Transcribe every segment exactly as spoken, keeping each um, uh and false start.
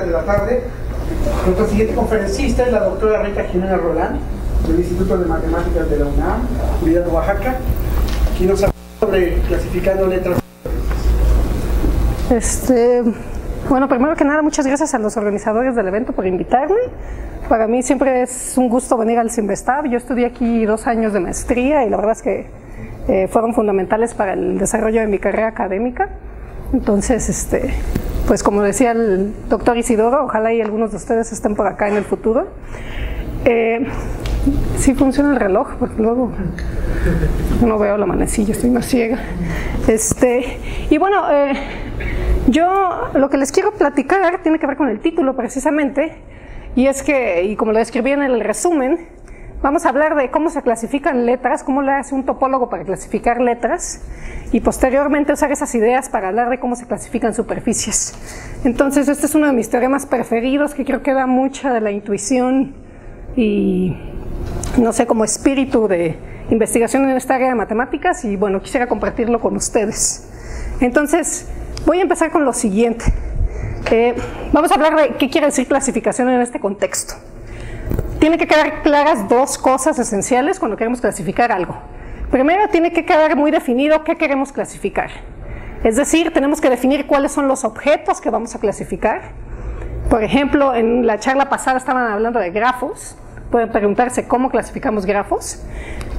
de la tarde. Nuestra siguiente conferencista es la doctora Rita Jiménez Rolland, del Instituto de Matemáticas de la UNAM, Unidad de Oaxaca, quien nos habla sobre clasificando letras. Este, bueno, primero que nada, muchas gracias a los organizadores del evento por invitarme. Para mí siempre es un gusto venir al CIMBESTAB. Yo estudié aquí dos años de maestría y la verdad es que eh, fueron fundamentales para el desarrollo de mi carrera académica. Entonces, este, pues como decía el doctor Isidoro, ojalá y algunos de ustedes estén por acá en el futuro. Eh, sí funciona el reloj, porque luego no veo la manecilla, estoy más ciega. Este, y bueno, eh, yo lo que les quiero platicar tiene que ver con el título precisamente, y es que, y como lo describí en el resumen, vamos a hablar de cómo se clasifican letras, cómo le hace un topólogo para clasificar letras, y posteriormente usar esas ideas para hablar de cómo se clasifican superficies. Entonces, este es uno de mis teoremas preferidos, que creo que da mucha de la intuición y, no sé, como espíritu de investigación en esta área de matemáticas, y bueno, quisiera compartirlo con ustedes. Entonces, voy a empezar con lo siguiente. Eh, vamos a hablar de qué quiere decir clasificación en este contexto. Tiene que quedar claras dos cosas esenciales cuando queremos clasificar algo. Primero, tiene que quedar muy definido qué queremos clasificar. Es decir, tenemos que definir cuáles son los objetos que vamos a clasificar. Por ejemplo, en la charla pasada estaban hablando de grafos. Pueden preguntarse cómo clasificamos grafos.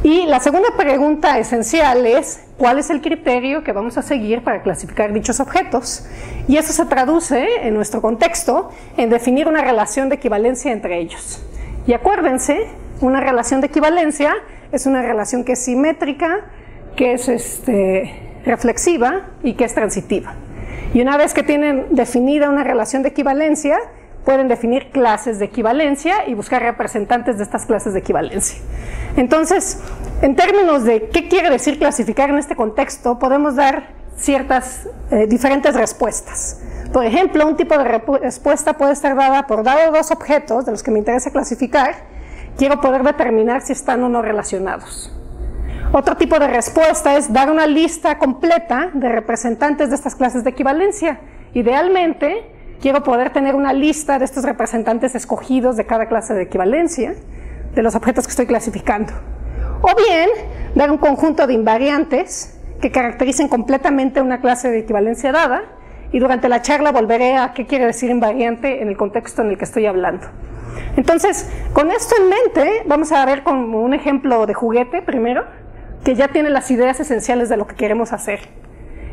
Y la segunda pregunta esencial es, ¿cuál es el criterio que vamos a seguir para clasificar dichos objetos? Y eso se traduce, en nuestro contexto, en definir una relación de equivalencia entre ellos. Y acuérdense, una relación de equivalencia es una relación que es simétrica, que es este, reflexiva y que es transitiva. Y una vez que tienen definida una relación de equivalencia, pueden definir clases de equivalencia y buscar representantes de estas clases de equivalencia. Entonces, en términos de qué quiere decir clasificar en este contexto, podemos dar ciertas eh, diferentes respuestas. Por ejemplo, un tipo de respuesta puede estar dada por dado dos objetos de los que me interesa clasificar, quiero poder determinar si están o no relacionados. Otro tipo de respuesta es dar una lista completa de representantes de estas clases de equivalencia. Idealmente, quiero poder tener una lista de estos representantes escogidos de cada clase de equivalencia, de los objetos que estoy clasificando. O bien, dar un conjunto de invariantes que caractericen completamente una clase de equivalencia dada, y durante la charla volveré a qué quiere decir invariante en el contexto en el que estoy hablando. Entonces, con esto en mente, vamos a ver como un ejemplo de juguete primero, que ya tiene las ideas esenciales de lo que queremos hacer.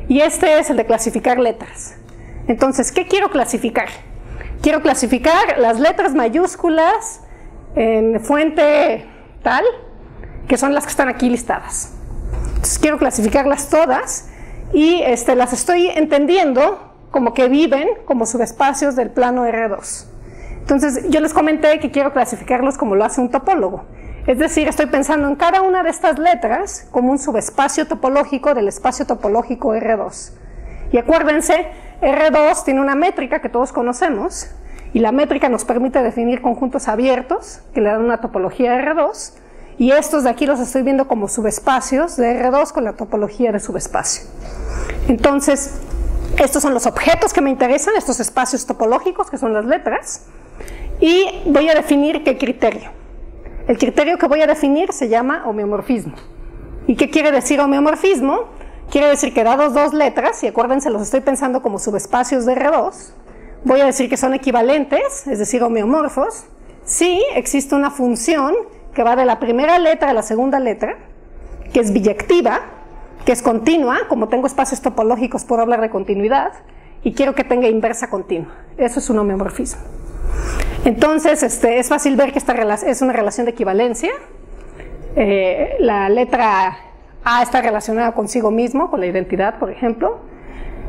Y este es el de clasificar letras. Entonces, ¿qué quiero clasificar? Quiero clasificar las letras mayúsculas en fuente tal, que son las que están aquí listadas. Entonces, quiero clasificarlas todas y este, las estoy entendiendo como que viven como subespacios del plano R dos. Entonces, yo les comenté que quiero clasificarlos como lo hace un topólogo. Es decir, estoy pensando en cada una de estas letras como un subespacio topológico del espacio topológico R dos. Y acuérdense, R dos tiene una métrica que todos conocemos, y la métrica nos permite definir conjuntos abiertos, que le dan una topología R dos, y estos de aquí los estoy viendo como subespacios de R dos con la topología de subespacio. Entonces, estos son los objetos que me interesan, estos espacios topológicos, que son las letras, y voy a definir qué criterio. El criterio que voy a definir se llama homeomorfismo. ¿Y qué quiere decir homeomorfismo? Quiere decir que dados dos letras, y acuérdense, los estoy pensando como subespacios de R dos, voy a decir que son equivalentes, es decir, homeomorfos, si existe una función que va de la primera letra a la segunda letra, que es biyectiva, que es continua, como tengo espacios topológicos puedo hablar de continuidad, y quiero que tenga inversa continua. Eso es un homeomorfismo. Entonces, este, es fácil ver que esta es una relación de equivalencia. Eh, la letra A está relacionada consigo mismo, con la identidad, por ejemplo.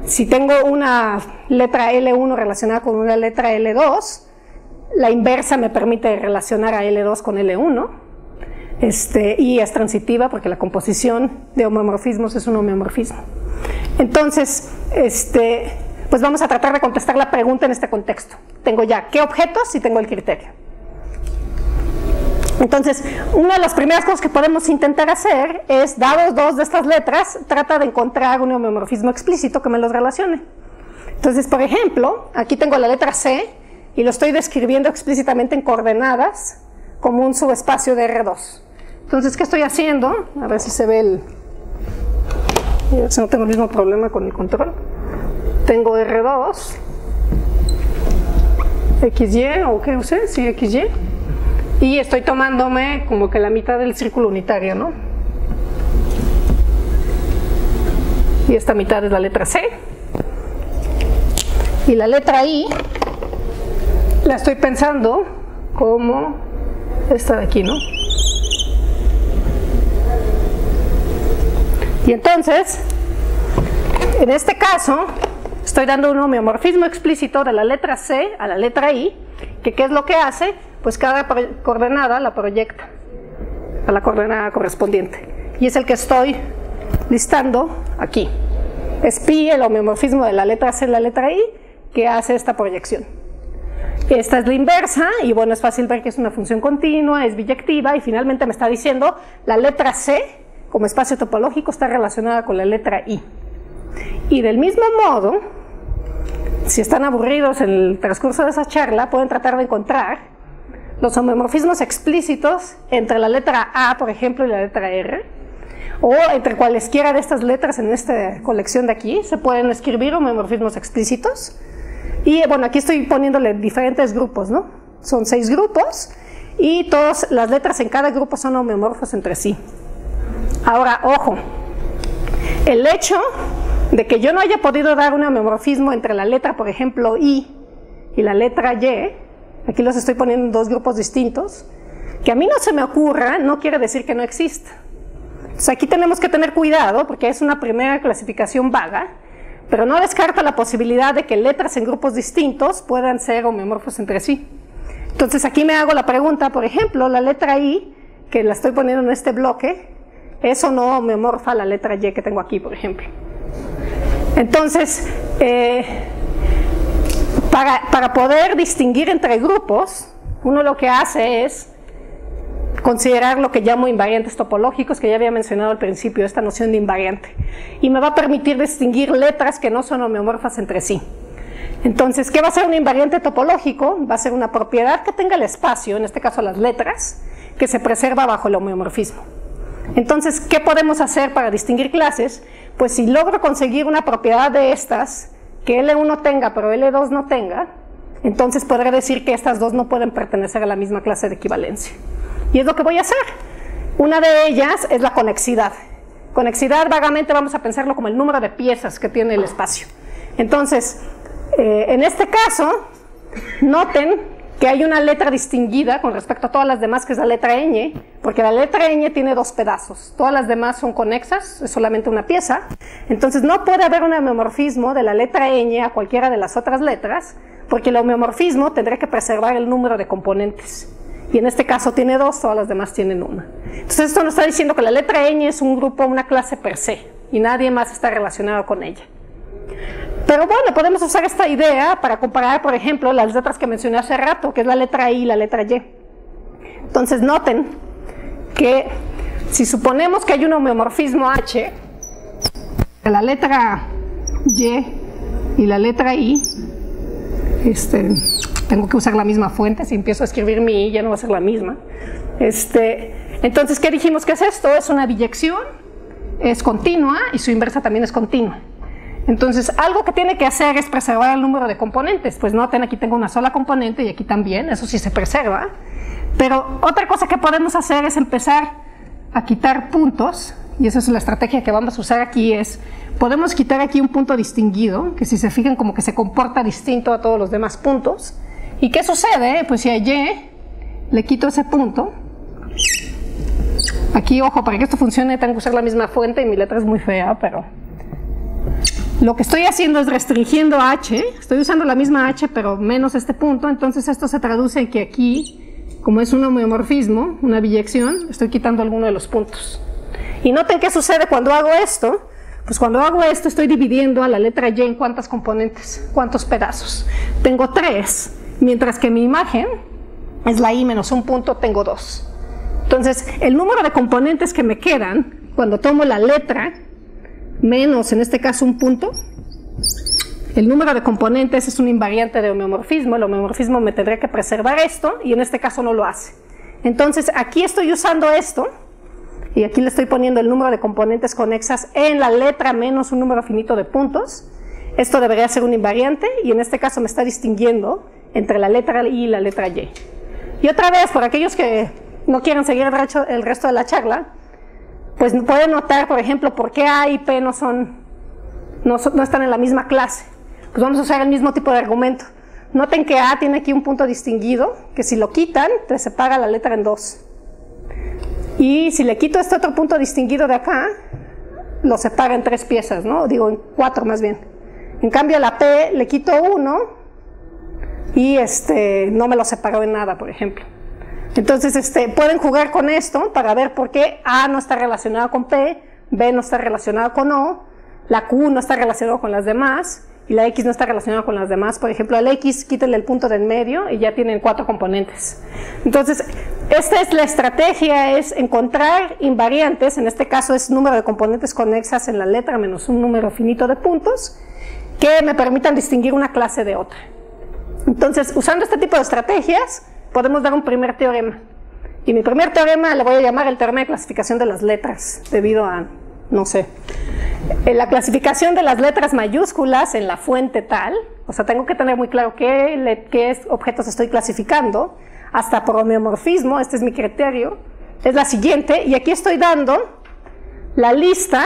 Si tengo una letra L uno relacionada con una letra L dos, la inversa me permite relacionar a L dos con L uno, este, y es transitiva porque la composición de homeomorfismos es un homeomorfismo. Entonces, este, pues vamos a tratar de contestar la pregunta en este contexto. Tengo ya qué objetos y tengo el criterio. Entonces, una de las primeras cosas que podemos intentar hacer es, dados dos de estas letras, trata de encontrar un homeomorfismo explícito que me los relacione. Entonces, por ejemplo, aquí tengo la letra C, y lo estoy describiendo explícitamente en coordenadas como un subespacio de erre dos. Entonces, ¿qué estoy haciendo? A ver si se ve el... A ver si no tengo el mismo problema con el control. Tengo erre dos, equis ye, o qué usé, sí, equis ye, y estoy tomándome como que la mitad del círculo unitario, ¿no? Y esta mitad es la letra ce. Y la letra i la estoy pensando como esta de aquí, ¿no? Y entonces, en este caso, estoy dando un homeomorfismo explícito de la letra ce a la letra i, que ¿qué es lo que hace? Pues cada coordenada la proyecta a la coordenada correspondiente. Y es el que estoy listando aquí. Es pi el homeomorfismo de la letra ce a la letra i, que hace esta proyección. Esta es la inversa, y bueno, es fácil ver que es una función continua, es biyectiva, y finalmente me está diciendo la letra ce, como espacio topológico, está relacionada con la letra i. Y del mismo modo, si están aburridos en el transcurso de esa charla, pueden tratar de encontrar los homeomorfismos explícitos entre la letra A, por ejemplo, y la letra R, o entre cualesquiera de estas letras en esta colección de aquí, se pueden escribir homeomorfismos explícitos. Y bueno, aquí estoy poniéndole diferentes grupos, ¿no? Son seis grupos, y todas las letras en cada grupo son homeomorfos entre sí. Ahora, ojo, el hecho de que yo no haya podido dar un homeomorfismo entre la letra, por ejemplo, I y la letra Y, aquí los estoy poniendo en dos grupos distintos, que a mí no se me ocurra, no quiere decir que no exista. Entonces aquí tenemos que tener cuidado, porque es una primera clasificación vaga, pero no descarta la posibilidad de que letras en grupos distintos puedan ser homeomorfos entre sí. Entonces aquí me hago la pregunta, por ejemplo, la letra I, que la estoy poniendo en este bloque, ¿es o no homeomorfa la letra Y que tengo aquí, por ejemplo? Entonces, eh, para, para poder distinguir entre grupos, uno lo que hace es considerar lo que llamo invariantes topológicos, que ya había mencionado al principio, esta noción de invariante. Y me va a permitir distinguir letras que no son homeomorfas entre sí. Entonces, ¿qué va a ser un invariante topológico? Va a ser una propiedad que tenga el espacio, en este caso las letras, que se preserva bajo el homeomorfismo. Entonces, ¿qué podemos hacer para distinguir clases? Pues si logro conseguir una propiedad de estas, que ele uno tenga pero ele dos no tenga, entonces podré decir que estas dos no pueden pertenecer a la misma clase de equivalencia. Y es lo que voy a hacer. Una de ellas es la conexidad. Conexidad, vagamente vamos a pensarlo como el número de piezas que tiene el espacio. Entonces, eh, en este caso, noten que hay una letra distinguida con respecto a todas las demás, que es la letra ñ, porque la letra ñ tiene dos pedazos. Todas las demás son conexas, es solamente una pieza. Entonces, no puede haber un homeomorfismo de la letra ñ a cualquiera de las otras letras, porque el homeomorfismo tendría que preservar el número de componentes. Y en este caso tiene dos, todas las demás tienen una. Entonces esto nos está diciendo que la letra ñ es un grupo, una clase per se, y nadie más está relacionado con ella. Pero bueno, podemos usar esta idea para comparar, por ejemplo, las letras que mencioné hace rato, que es la letra I y la letra Y. Entonces noten que si suponemos que hay un homeomorfismo H, la letra Y y la letra I, este... tengo que usar la misma fuente, si empiezo a escribir mi I ya no va a ser la misma. Este, entonces, ¿qué dijimos que es esto? Es una biyección, es continua y su inversa también es continua. Entonces, algo que tiene que hacer es preservar el número de componentes. Pues noten, aquí tengo una sola componente y aquí también, eso sí se preserva. Pero otra cosa que podemos hacer es empezar a quitar puntos, y esa es la estrategia que vamos a usar aquí, es podemos quitar aquí un punto distinguido, que si se fijan como que se comporta distinto a todos los demás puntos. ¿Y qué sucede? Pues si a Y le quito ese punto, aquí, ojo, para que esto funcione tengo que usar la misma fuente y mi letra es muy fea, pero lo que estoy haciendo es restringiendo a H, estoy usando la misma H pero menos este punto, entonces esto se traduce en que aquí, como es un homeomorfismo, una biyección, estoy quitando alguno de los puntos. Y noten qué sucede cuando hago esto. Pues cuando hago esto estoy dividiendo a la letra Y en cuántas componentes, cuántos pedazos. Tengo tres. Mientras que mi imagen es la i menos un punto, tengo dos. Entonces, el número de componentes que me quedan, cuando tomo la letra menos, en este caso, un punto, El número de componentes es un invariante de homeomorfismo, el homeomorfismo me tendría que preservar esto, y en este caso no lo hace. Entonces, aquí estoy usando esto, y aquí le estoy poniendo el número de componentes conexas en la letra menos un número finito de puntos. Esto debería ser un invariante, y en este caso me está distinguiendo entre la letra I y la letra Y. Y otra vez, por aquellos que no quieren seguir el resto de la charla, pues pueden notar, por ejemplo, por qué A y P no son, no, son, no están en la misma clase. Pues vamos a usar el mismo tipo de argumento. Noten que A tiene aquí un punto distinguido, que si lo quitan, te separa la letra en dos. Y si le quito este otro punto distinguido de acá, lo separa en tres piezas, ¿no? Digo, en cuatro más bien. En cambio, a la P le quito uno y este, no me lo separó en nada, por ejemplo. Entonces, este, pueden jugar con esto para ver por qué A no está relacionado con P, B no está relacionado con O, la Q no está relacionada con las demás, y la X no está relacionada con las demás. Por ejemplo, al X quítenle el punto de en medio y ya tienen cuatro componentes. Entonces, esta es la estrategia, es encontrar invariantes, en este caso es número de componentes conexas en la letra menos un número finito de puntos, que me permitan distinguir una clase de otra. Entonces, usando este tipo de estrategias, podemos dar un primer teorema. Y mi primer teorema le voy a llamar el teorema de clasificación de las letras, debido a, no sé, la clasificación de las letras mayúsculas en la fuente tal. O sea, tengo que tener muy claro qué, qué objetos estoy clasificando, hasta por homeomorfismo, este es mi criterio, es la siguiente, y aquí estoy dando la lista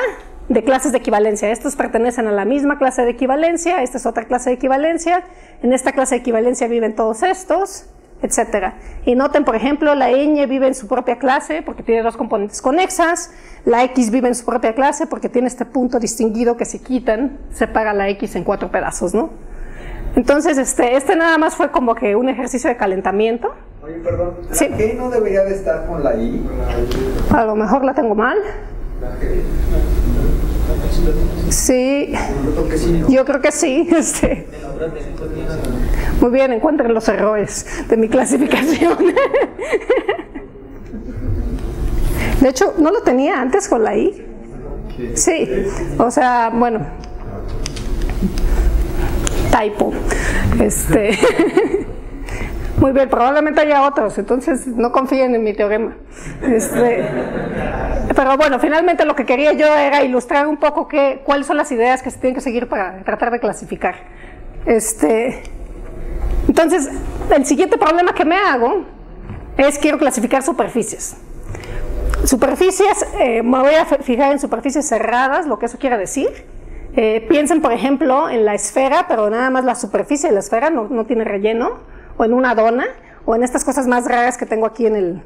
de clases de equivalencia. Estos pertenecen a la misma clase de equivalencia, esta es otra clase de equivalencia, en esta clase de equivalencia viven todos estos, etcétera. Y noten, por ejemplo, la ñ vive en su propia clase porque tiene dos componentes conexas, la X vive en su propia clase porque tiene este punto distinguido que si quitan, separa la X en cuatro pedazos, ¿no? Entonces, este, este nada más fue como que un ejercicio de calentamiento. Oye, perdón, ¿la sí. G no debería de estar con la I? A lo mejor la tengo mal. Sí, yo creo que sí. Este. Muy bien, encuentren los errores de mi clasificación. De hecho, ¿no lo tenía antes con la I? Sí, o sea, bueno, typo. Este. Muy bien, probablemente haya otros, entonces no confíen en mi teorema. Este, pero bueno, finalmente lo que quería yo era ilustrar un poco que, cuáles son las ideas que se tienen que seguir para tratar de clasificar. Este, entonces, el siguiente problema que me hago es quiero clasificar superficies. Superficies, eh, me voy a fijar en superficies cerradas, lo que eso quiere decir. Eh, piensen, por ejemplo, en la esfera, pero nada más la superficie de la esfera no, no tiene relleno, o en una dona, o en estas cosas más raras que tengo aquí en el,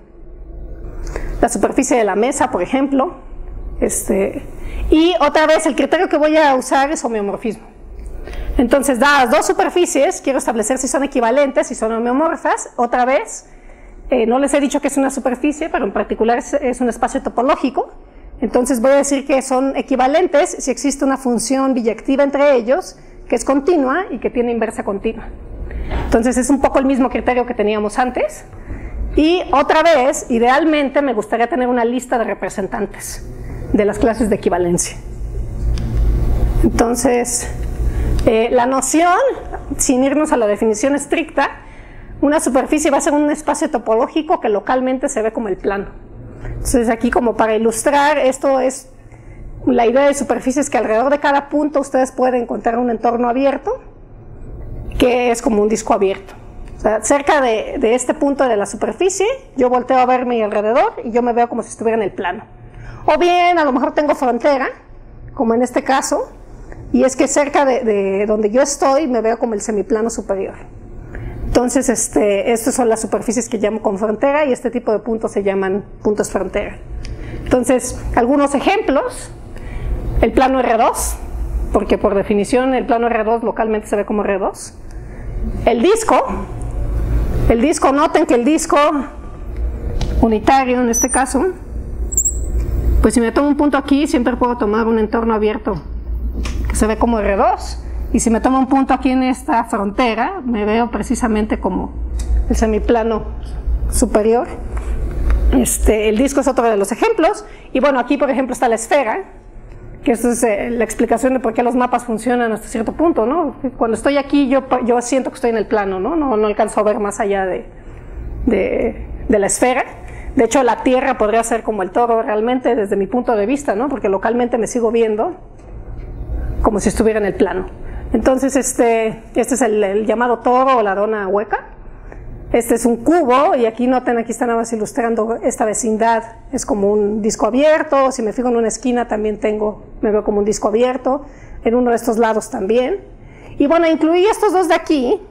la superficie de la mesa, por ejemplo. Este, y otra vez, el criterio que voy a usar es homeomorfismo. Entonces, dadas dos superficies, quiero establecer si son equivalentes, si son homeomorfas. Otra vez, eh, no les he dicho que es una superficie, pero en particular es, es un espacio topológico. Entonces, voy a decir que son equivalentes si existe una función biyectiva entre ellos, que es continua y que tiene inversa continua. Entonces es un poco el mismo criterio que teníamos antes, y otra vez, idealmente me gustaría tener una lista de representantes de las clases de equivalencia. Entonces, eh, la noción, sin irnos a la definición estricta, una superficie va a ser un espacio topológico que localmente se ve como el plano. Entonces aquí, como para ilustrar, esto es la idea de superficie, es que alrededor de cada punto ustedes pueden encontrar un entorno abierto, que es como un disco abierto. O sea, cerca de, de este punto de la superficie, yo volteo a ver mi alrededor y yo me veo como si estuviera en el plano. O bien, a lo mejor tengo frontera, como en este caso, y es que cerca de, de donde yo estoy me veo como el semiplano superior. Entonces, este, estas son las superficies que llamo con frontera, y este tipo de puntos se llaman puntos frontera. Entonces, algunos ejemplos, el plano R dos, porque por definición el plano R dos localmente se ve como R dos. El disco, el disco, noten que el disco unitario en este caso, pues si me tomo un punto aquí, siempre puedo tomar un entorno abierto que se ve como R dos, y si me tomo un punto aquí en esta frontera, me veo precisamente como el semiplano superior. Este, el disco es otro de los ejemplos, y bueno, aquí por ejemplo está la esfera, que esa es eh, la explicación de por qué los mapas funcionan hasta cierto punto, ¿no? Cuando estoy aquí yo, yo siento que estoy en el plano, ¿no? No, no alcanzo a ver más allá de, de, de la esfera. De hecho, la Tierra podría ser como el toro realmente desde mi punto de vista, ¿no? Porque localmente me sigo viendo como si estuviera en el plano. Entonces, este, este es el, el llamado toro o la dona hueca. Este es un cubo, y aquí noten, aquí están nada más ilustrando esta vecindad, es como un disco abierto. Si me fijo en una esquina también tengo, me veo como un disco abierto, en uno de estos lados también. Y bueno, incluí estos dos de aquí,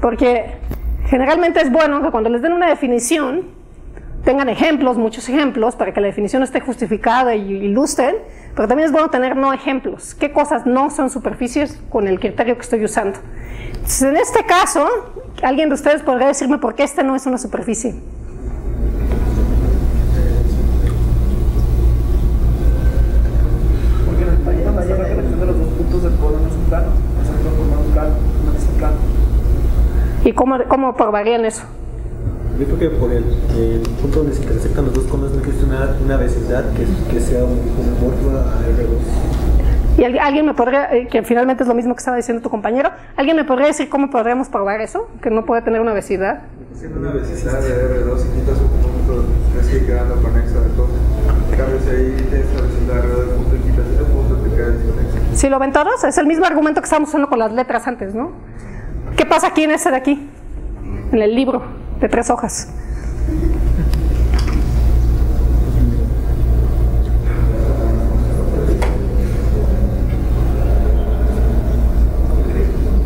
porque generalmente es bueno que cuando les den una definición, tengan ejemplos, muchos ejemplos, para que la definición esté justificada y ilustren, pero también es bueno tener no ejemplos, qué cosas no son superficies con el criterio que estoy usando. Entonces, en este caso, alguien de ustedes podría decirme por qué esta no es una superficie. Porque en el taller la representación de los dos puntos del codo no es un plano, es un plano, no es un plano. ¿Y cómo, cómo probarían eso? Yo creo que por el, el punto donde se intersectan los dos conos no existe una, una vecindad que, que sea un homóloga a R dos. ¿Y alguien me podría, eh, que finalmente es lo mismo que estaba diciendo tu compañero, alguien me podría decir cómo podríamos probar eso, que no puede tener una vecindad? Siendo una vecindad de R dos y quitas un punto que sigue quedando conexa de todo. Cambias ahí, tienes la vecindad de R dos, punto, y quitas ese punto, te quedas desconexa. ¿Sí lo ven todos? Es el mismo argumento que estábamos usando con las letras antes, ¿no? ¿Qué pasa aquí en este de aquí? En el libro de tres hojas.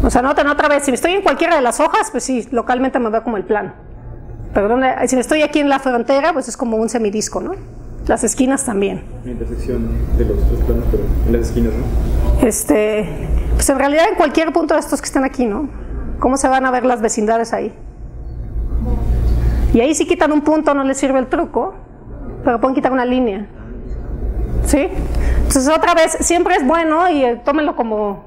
O sea, noten otra vez, si estoy en cualquiera de las hojas, pues sí, localmente me veo como el plano. Pero donde, si estoy aquí en la frontera, pues es como un semidisco, ¿no? Las esquinas también. La intersección de los dos planos, pero en las esquinas, ¿no? Este, pues en realidad en cualquier punto de estos que están aquí, ¿no? ¿Cómo se van a ver las vecindades ahí? Y ahí si quitan un punto no les sirve el truco, pero pueden quitar una línea, ¿sí? Entonces otra vez, siempre es bueno, y eh, tómenlo como,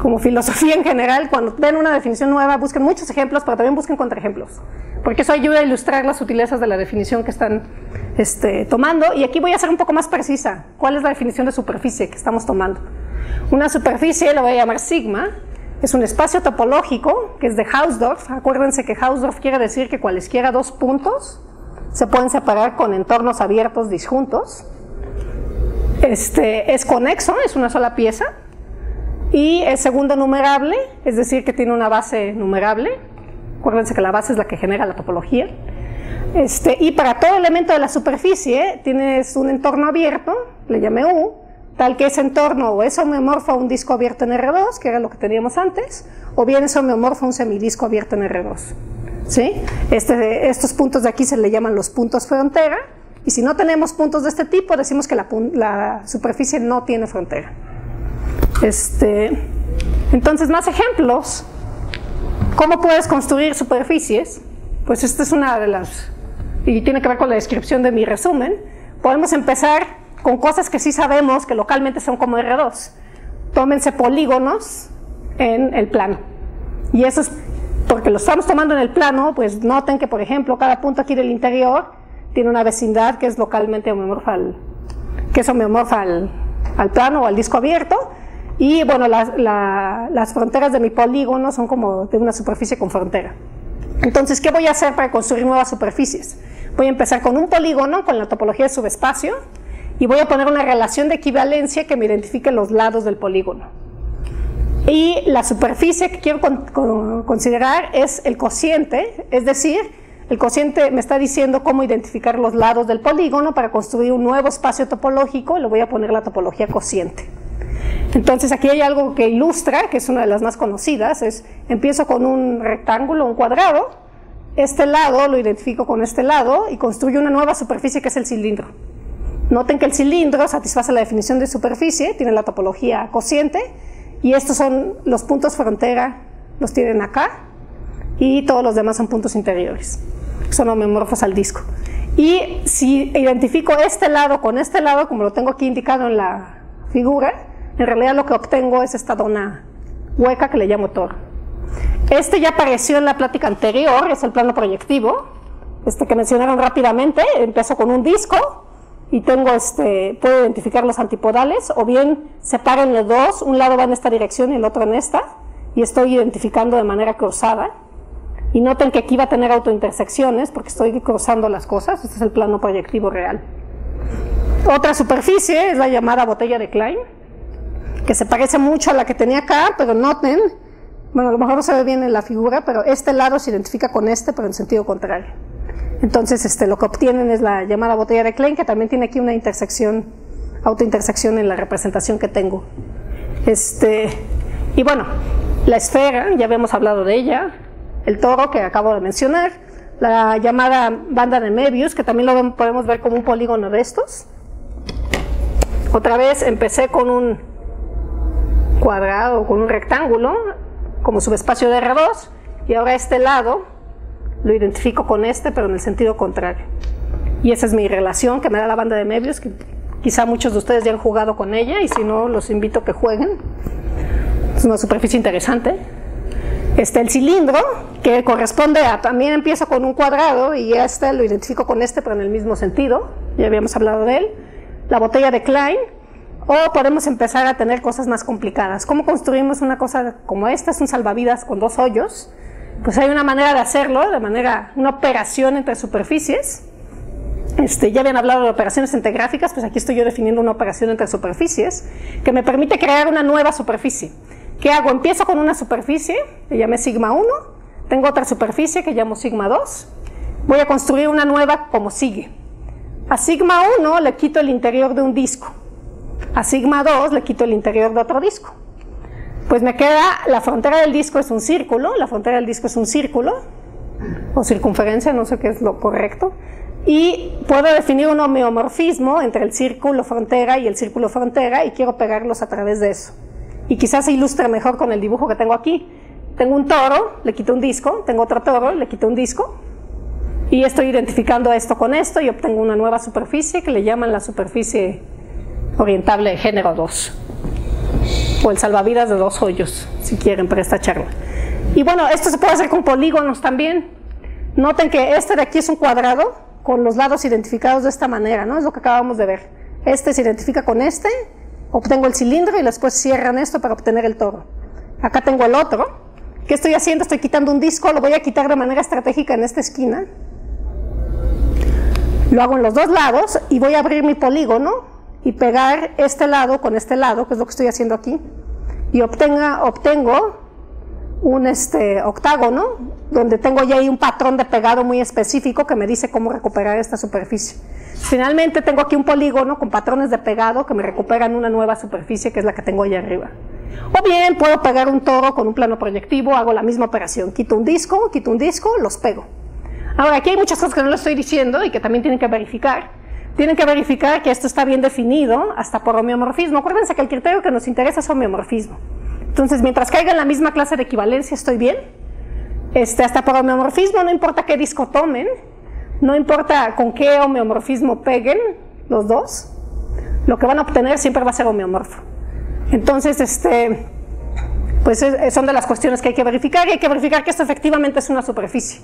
como filosofía en general, cuando ven una definición nueva, busquen muchos ejemplos, pero también busquen contraejemplos, porque eso ayuda a ilustrar las sutilezas de la definición que están este, tomando. Y aquí voy a ser un poco más precisa, ¿cuál es la definición de superficie que estamos tomando? Una superficie, la voy a llamar sigma, es un espacio topológico que es de Hausdorff. Acuérdense que Hausdorff quiere decir que cualesquiera dos puntos se pueden separar con entornos abiertos disjuntos. Este es conexo, es una sola pieza, y es segundo numerable, es decir que tiene una base numerable. Acuérdense que la base es la que genera la topología. Este, y para todo elemento de la superficie tienes un entorno abierto, le llamé U, tal que ese entorno o es homeomorfo a un disco abierto en R dos, que era lo que teníamos antes, o bien es homeomorfo a un semidisco abierto en R dos, ¿sí? Este, estos puntos de aquí se le llaman los puntos frontera, y si no tenemos puntos de este tipo, decimos que la, la superficie no tiene frontera. Este, entonces, más ejemplos. ¿Cómo puedes construir superficies? Pues esta es una de las, y tiene que ver con la descripción de mi resumen. Podemos empezar con cosas que sí sabemos que localmente son como R dos. Tómense polígonos en el plano. Y eso es porque lo estamos tomando en el plano, pues noten que, por ejemplo, cada punto aquí del interior tiene una vecindad que es localmente homeomorfa al, que es homeomorfa al, al plano o al disco abierto. Y bueno, la, la, las fronteras de mi polígono son como de una superficie con frontera. Entonces, ¿qué voy a hacer para construir nuevas superficies? Voy a empezar con un polígono, con la topología de subespacio, y voy a poner una relación de equivalencia que me identifique los lados del polígono. Y la superficie que quiero con, con, considerar es el cociente, es decir, el cociente me está diciendo cómo identificar los lados del polígono para construir un nuevo espacio topológico, y le voy a poner la topología cociente. Entonces aquí hay algo que ilustra, que es una de las más conocidas, es empiezo con un rectángulo, un cuadrado, este lado lo identifico con este lado y construyo una nueva superficie que es el cilindro. Noten que el cilindro satisface la definición de superficie, tiene la topología cociente, y estos son los puntos frontera, los tienen acá, y todos los demás son puntos interiores, son homeomorfos al disco. Y si identifico este lado con este lado, como lo tengo aquí indicado en la figura, en realidad lo que obtengo es esta dona hueca que le llamo toro. Este ya apareció en la plática anterior, es el plano proyectivo, este que mencionaron rápidamente. Empiezo con un disco y tengo este, puedo identificar los antipodales, o bien separen los dos, un lado va en esta dirección y el otro en esta, y estoy identificando de manera cruzada. Y noten que aquí va a tener autointersecciones porque estoy cruzando las cosas. Este es el plano proyectivo real. Otra superficie es la llamada botella de Klein, que se parece mucho a la que tenía acá, pero noten, bueno, a lo mejor no se ve bien en la figura, pero este lado se identifica con este, pero en sentido contrario. Entonces, este, lo que obtienen es la llamada botella de Klein, que también tiene aquí una intersección, autointersección en la representación que tengo. Este, y bueno, la esfera, ya habíamos hablado de ella, el toro que acabo de mencionar, la llamada banda de Möbius, que también lo podemos ver como un polígono de estos. Otra vez empecé con un cuadrado, con un rectángulo, como subespacio de R dos, y ahora este lado lo identifico con este, pero en el sentido contrario. Y esa es mi relación que me da la banda de Möbius, que quizá muchos de ustedes ya han jugado con ella, y si no, los invito a que jueguen. Es una superficie interesante. Este, el cilindro, que corresponde a, también empiezo con un cuadrado, y este lo identifico con este, pero en el mismo sentido, ya habíamos hablado de él. La botella de Klein, o podemos empezar a tener cosas más complicadas. ¿Cómo construimos una cosa como esta? Es un salvavidas con dos hoyos. Pues hay una manera de hacerlo, de manera, una operación entre superficies. Este, ya habían hablado de operaciones entre gráficas, pues aquí estoy yo definiendo una operación entre superficies, que me permite crear una nueva superficie. ¿Qué hago? Empiezo con una superficie, le llamé sigma uno, tengo otra superficie que llamo sigma dos, voy a construir una nueva como sigue. A sigma uno le quito el interior de un disco, a sigma dos le quito el interior de otro disco. Pues me queda, la frontera del disco es un círculo, la frontera del disco es un círculo, o circunferencia, no sé qué es lo correcto, y puedo definir un homeomorfismo entre el círculo frontera y el círculo frontera, y quiero pegarlos a través de eso. Y quizás se ilustra mejor con el dibujo que tengo aquí. Tengo un toro, le quito un disco, tengo otro toro, le quito un disco, y estoy identificando esto con esto y obtengo una nueva superficie que le llaman la superficie orientable de género dos, o el salvavidas de dos hoyos, si quieren, para esta charla. Y bueno, esto se puede hacer con polígonos también. Noten que este de aquí es un cuadrado con los lados identificados de esta manera, ¿no? Es lo que acabamos de ver. Este se identifica con este, obtengo el cilindro y después cierran esto para obtener el toro. Acá tengo el otro. ¿Qué estoy haciendo? Estoy quitando un disco, lo voy a quitar de manera estratégica en esta esquina. Lo hago en los dos lados y voy a abrir mi polígono y pegar este lado con este lado, que es lo que estoy haciendo aquí. Y obtenga, obtengo un este, octágono, donde tengo ya ahí un patrón de pegado muy específico que me dice cómo recuperar esta superficie. Finalmente tengo aquí un polígono con patrones de pegado que me recuperan una nueva superficie, que es la que tengo allá arriba. O bien puedo pegar un toro con un plano proyectivo, hago la misma operación, quito un disco, quito un disco, los pego. Ahora, aquí hay muchas cosas que no les estoy diciendo y que también tienen que verificar. Tienen que verificar que esto está bien definido hasta por homeomorfismo. Acuérdense que el criterio que nos interesa es homeomorfismo. Entonces, mientras caiga en la misma clase de equivalencia, estoy bien. Este, hasta por homeomorfismo, no importa qué disco tomen, no importa con qué homeomorfismo peguen los dos, lo que van a obtener siempre va a ser homeomorfo. Entonces, este, pues son de las cuestiones que hay que verificar, y hay que verificar que esto efectivamente es una superficie.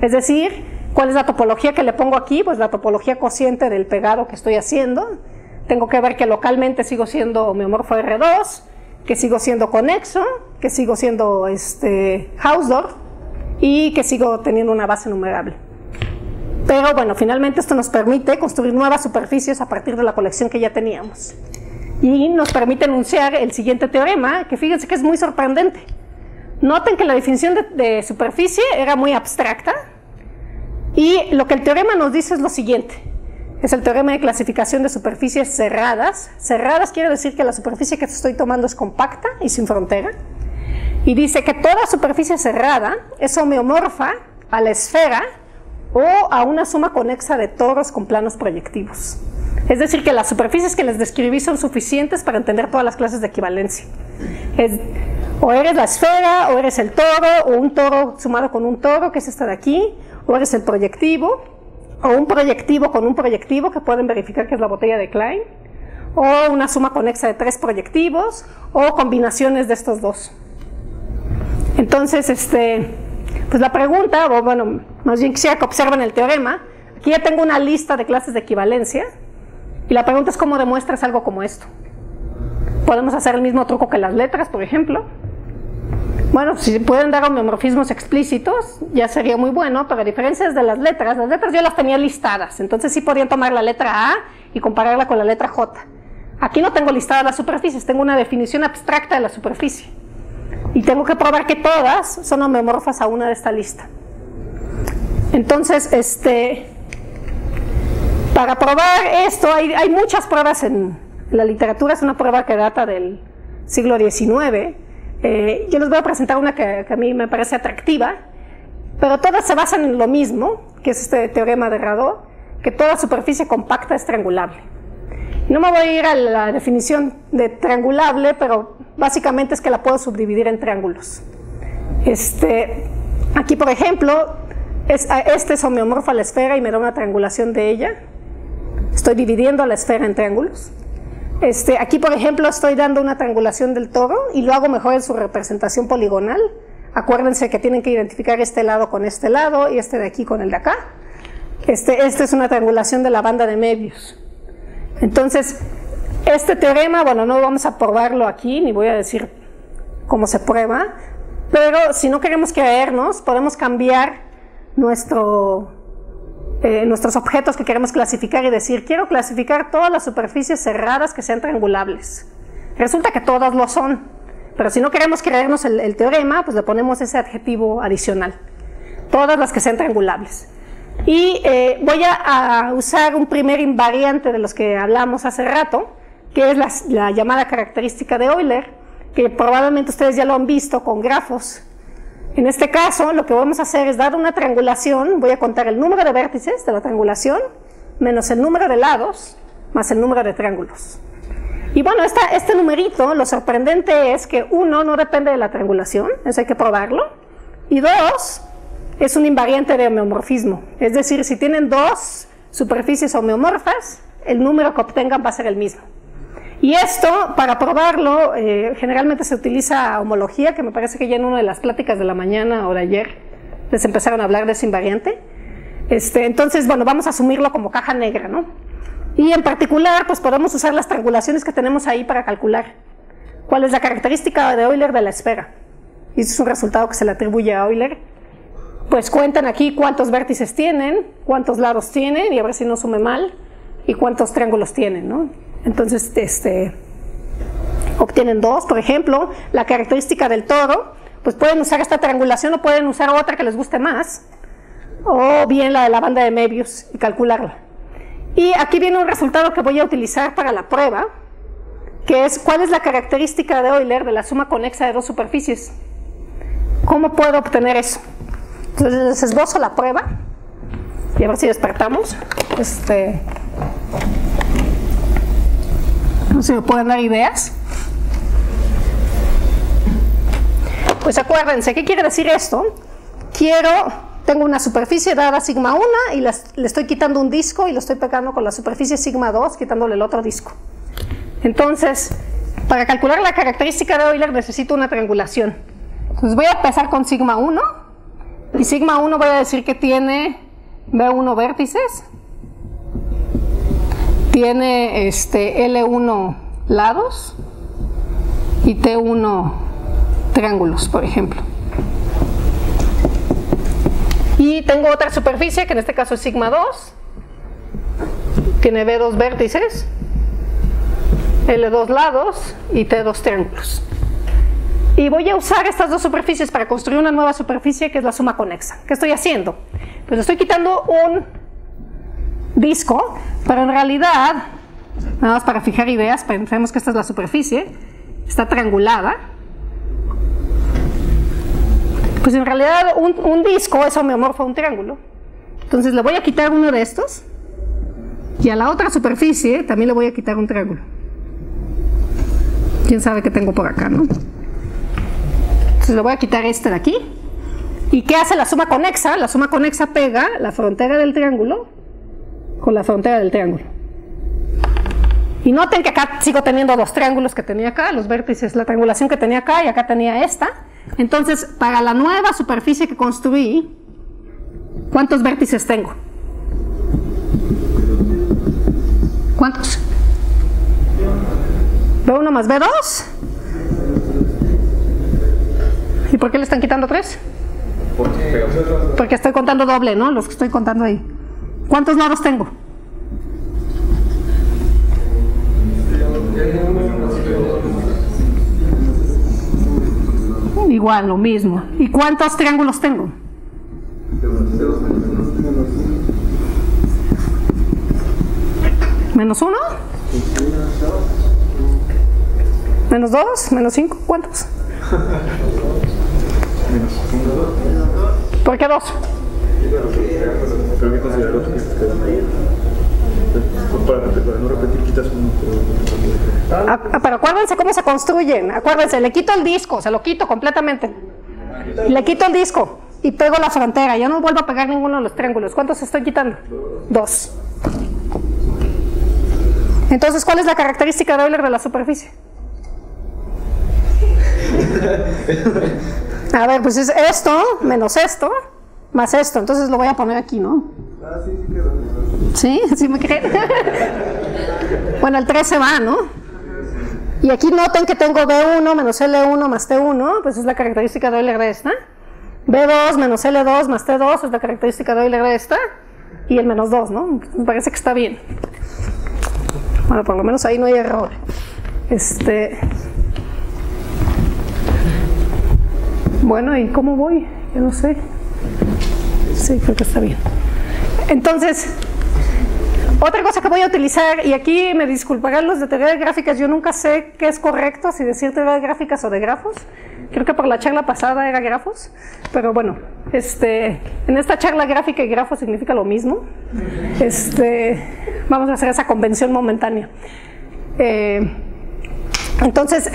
Es decir, ¿cuál es la topología que le pongo aquí? Pues la topología cociente del pegado que estoy haciendo. Tengo que ver que localmente sigo siendo homeomorfo R dos, que sigo siendo conexo, que sigo siendo este, Hausdorff, y que sigo teniendo una base numerable. Pero bueno, finalmente esto nos permite construir nuevas superficies a partir de la colección que ya teníamos. Y nos permite enunciar el siguiente teorema, que fíjense que es muy sorprendente. Noten que la definición de, de superficie era muy abstracta, y lo que el teorema nos dice es lo siguiente. Es el teorema de clasificación de superficies cerradas. Cerradas quiere decir que la superficie que estoy tomando es compacta y sin frontera. Y dice que toda superficie cerrada es homeomorfa a la esfera o a una suma conexa de toros con planos proyectivos. Es decir, que las superficies que les describí son suficientes para entender todas las clases de equivalencia. Es, o eres la esfera, o eres el toro, o un toro sumado con un toro, que es esta de aquí, o eres el proyectivo, o un proyectivo con un proyectivo, que pueden verificar que es la botella de Klein, o una suma conexa de tres proyectivos, o combinaciones de estos dos. Entonces, este, pues la pregunta, o bueno, más bien quisiera que observen el teorema. Aquí ya tengo una lista de clases de equivalencia, Y la pregunta es cómo demuestras algo como esto. Podemos hacer el mismo truco que las letras, por ejemplo. Bueno, si pueden dar homeomorfismos explícitos, ya sería muy bueno, pero a diferencia de las letras, las letras yo las tenía listadas, entonces sí podían tomar la letra A y compararla con la letra J. Aquí no tengo listadas las superficies, tengo una definición abstracta de la superficie. Y tengo que probar que todas son homeomorfas a una de esta lista. Entonces, este, para probar esto, hay, hay muchas pruebas en la literatura, es una prueba que data del siglo diecinueve, Eh, yo les voy a presentar una que, que a mí me parece atractiva, pero todas se basan en lo mismo, que es este teorema de Rado, que toda superficie compacta es triangulable. No me voy a ir a la definición de triangulable, pero básicamente es que la puedo subdividir en triángulos. Este, aquí, por ejemplo, es, este es homeomorfo a la esfera y me da una triangulación de ella. Estoy dividiendo la esfera en triángulos. Este, aquí, por ejemplo, estoy dando una triangulación del toro y lo hago mejor en su representación poligonal. Acuérdense que tienen que identificar este lado con este lado y este de aquí con el de acá. Este, este es una triangulación de la banda de medios. Entonces, este teorema, bueno, no vamos a probarlo aquí, ni voy a decir cómo se prueba, pero si no queremos creernos, podemos cambiar nuestro... Eh, nuestros objetos que queremos clasificar y decir, quiero clasificar todas las superficies cerradas que sean triangulables. Resulta que todas lo son, pero si no queremos creernos el, el teorema, pues le ponemos ese adjetivo adicional. Todas las que sean triangulables. Y eh, voy a, a usar un primer invariante de los que hablamos hace rato, que es la, la llamada característica de Euler, que probablemente ustedes ya lo han visto con grafos. En este caso, lo que vamos a hacer es dar una triangulación, voy a contar el número de vértices de la triangulación, menos el número de lados, más el número de triángulos. Y bueno, esta, este numerito, lo sorprendente es que uno no depende de la triangulación, eso hay que probarlo, y dos es un invariante de homeomorfismo, es decir, si tienen dos superficies homeomorfas, el número que obtengan va a ser el mismo. Y esto, para probarlo, eh, generalmente se utiliza homología, que me parece que ya en una de las pláticas de la mañana o de ayer les empezaron a hablar de ese invariante. Este, entonces, bueno, vamos a asumirlo como caja negra, ¿no? Y en particular, pues podemos usar las triangulaciones que tenemos ahí para calcular cuál es la característica de Euler de la esfera. Y este es un resultado que se le atribuye a Euler. Pues cuentan aquí cuántos vértices tienen, cuántos lados tienen, y a ver si no sume mal, y cuántos triángulos tienen, ¿no? Entonces, este, obtienen dos, por ejemplo, la característica del toro, pues pueden usar esta triangulación o pueden usar otra que les guste más, o bien la de la banda de Möbius y calcularla. Y aquí viene un resultado que voy a utilizar para la prueba, que es cuál es la característica de Euler de la suma conexa de dos superficies. ¿Cómo puedo obtener eso? Entonces, les esbozo la prueba, y a ver si despertamos. Este... No sé si me pueden dar ideas. Pues acuérdense, ¿qué quiere decir esto? Quiero, tengo una superficie dada sigma uno y las, le estoy quitando un disco y lo estoy pegando con la superficie sigma dos, quitándole el otro disco. Entonces, para calcular la característica de Euler necesito una triangulación. Entonces voy a empezar con sigma uno y sigma uno voy a decir que tiene B uno vértices. Tiene este L uno lados y T uno triángulos, por ejemplo. Y tengo otra superficie, que en este caso es sigma dos, tiene B dos vértices, L dos lados y T dos triángulos. Y voy a usar estas dos superficies para construir una nueva superficie que es la suma conexa. ¿Qué estoy haciendo? Pues estoy quitando un disco, pero en realidad, nada más para fijar ideas, pensemos que esta es la superficie, está triangulada. Pues en realidad un, un disco es homeomorfo a un triángulo. Entonces le voy a quitar uno de estos y a la otra superficie también le voy a quitar un triángulo. Quién sabe qué tengo por acá, ¿no? Entonces le voy a quitar este de aquí. ¿Y qué hace la suma conexa? La suma conexa pega la frontera del triángulo con la frontera del triángulo. Y noten que acá sigo teniendo los triángulos que tenía acá, los vértices, la triangulación que tenía acá y acá tenía esta. Entonces, para la nueva superficie que construí, ¿cuántos vértices tengo? ¿Cuántos? ¿B uno más B dos? ¿Y por qué le están quitando tres? Porque estoy contando doble, ¿no? Los que estoy contando ahí. ¿Cuántos nodos tengo? Igual, lo mismo. ¿Y cuántos triángulos tengo? ¿Menos uno? ¿Menos dos? ¿Menos cinco? ¿Cuántos? ¿Por qué dos? Ah, pero acuérdense cómo se construyen. Acuérdense, le quito el disco, se lo quito completamente. Le quito el disco y pego la frontera. Ya no vuelvo a pegar ninguno de los triángulos. ¿Cuántos estoy quitando? Dos. Entonces, ¿cuál es la característica de Euler de la superficie? A ver, pues es esto menos esto más esto. Entonces lo voy a poner aquí, ¿no? Ah, sí, sí, quedó. ¿Sí? ¿Sí me creen? Bueno, el tres se va, ¿no? Y aquí noten que tengo B uno menos L uno más T uno, pues es la característica de Euler de esta. B dos menos L dos más T dos es la característica de Euler de esta. Y el menos dos, ¿no? Me parece que está bien. Bueno, por lo menos ahí no hay error. Este... Bueno, ¿y cómo voy? Yo no sé. Sí, creo que está bien. Entonces... Otra cosa que voy a utilizar, y aquí me disculparán los de teoría de gráficas, yo nunca sé qué es correcto, si decir teoría de gráficas o de grafos. Creo que por la charla pasada era grafos, pero bueno, este, en esta charla gráfica y grafo significa lo mismo. Este, vamos a hacer esa convención momentánea. Eh, entonces,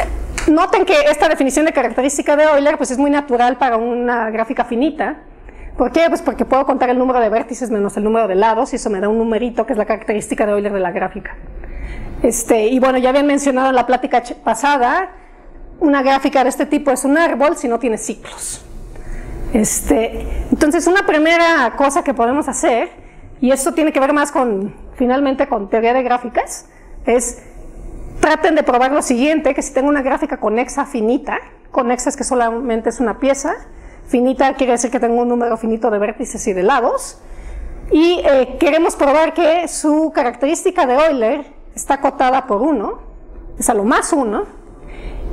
noten que esta definición de característica de Euler pues es muy natural para una gráfica finita. ¿Por qué? Pues porque puedo contar el número de vértices menos el número de lados y eso me da un numerito que es la característica de Euler de la gráfica. Este, y bueno, ya habían mencionado en la plática pasada, una gráfica de este tipo es un árbol si no tiene ciclos. Este, entonces, una primera cosa que podemos hacer, y esto tiene que ver más con, finalmente, con teoría de gráficas, es traten de probar lo siguiente, que si tengo una gráfica conexa finita, conexa es que solamente es una pieza, finita quiere decir que tengo un número finito de vértices y de lados, y eh, queremos probar que su característica de Euler está acotada por uno, es a lo más uno,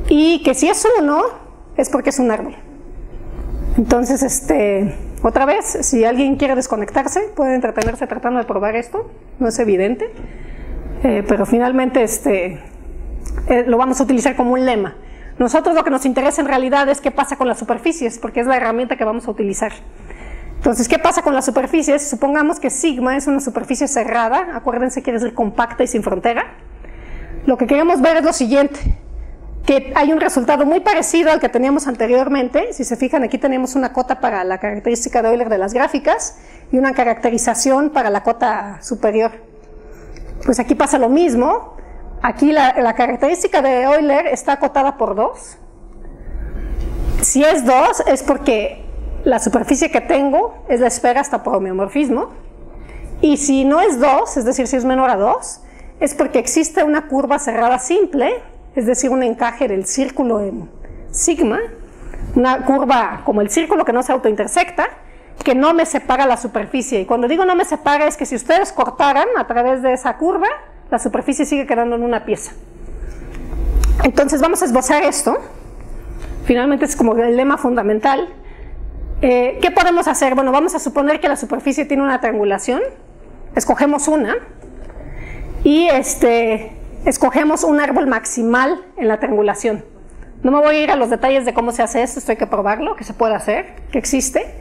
y que si es uno es porque es un árbol. Entonces, este, otra vez, si alguien quiere desconectarse, puede entretenerse tratando de probar esto, no es evidente, eh, pero finalmente este, eh, lo vamos a utilizar como un lema. Nosotros lo que nos interesa en realidad es qué pasa con las superficies, porque es la herramienta que vamos a utilizar. Entonces, ¿qué pasa con las superficies? Supongamos que sigma es una superficie cerrada, acuérdense que quiere decir compacta y sin frontera. Lo que queremos ver es lo siguiente, que hay un resultado muy parecido al que teníamos anteriormente. Si se fijan, aquí tenemos una cota para la característica de Euler de las gráficas y una caracterización para la cota superior. Pues aquí pasa lo mismo. Aquí la, la característica de Euler está acotada por dos. Si es dos, es porque la superficie que tengo es la esfera hasta por homeomorfismo. Y si no es dos, es decir, si es menor a dos, es porque existe una curva cerrada simple, es decir, un encaje del círculo en sigma, una curva como el círculo que no se autointersecta, que no me separa la superficie. Y cuando digo no me separa, es que si ustedes cortaran a través de esa curva, la superficie sigue quedando en una pieza. Entonces vamos a esbozar esto. Finalmente es como el lema fundamental. Eh, ¿Qué podemos hacer? Bueno, vamos a suponer que la superficie tiene una triangulación. Escogemos una. Y este, escogemos un árbol maximal en la triangulación. No me voy a ir a los detalles de cómo se hace esto. Esto hay que probarlo, que se puede hacer, que existe.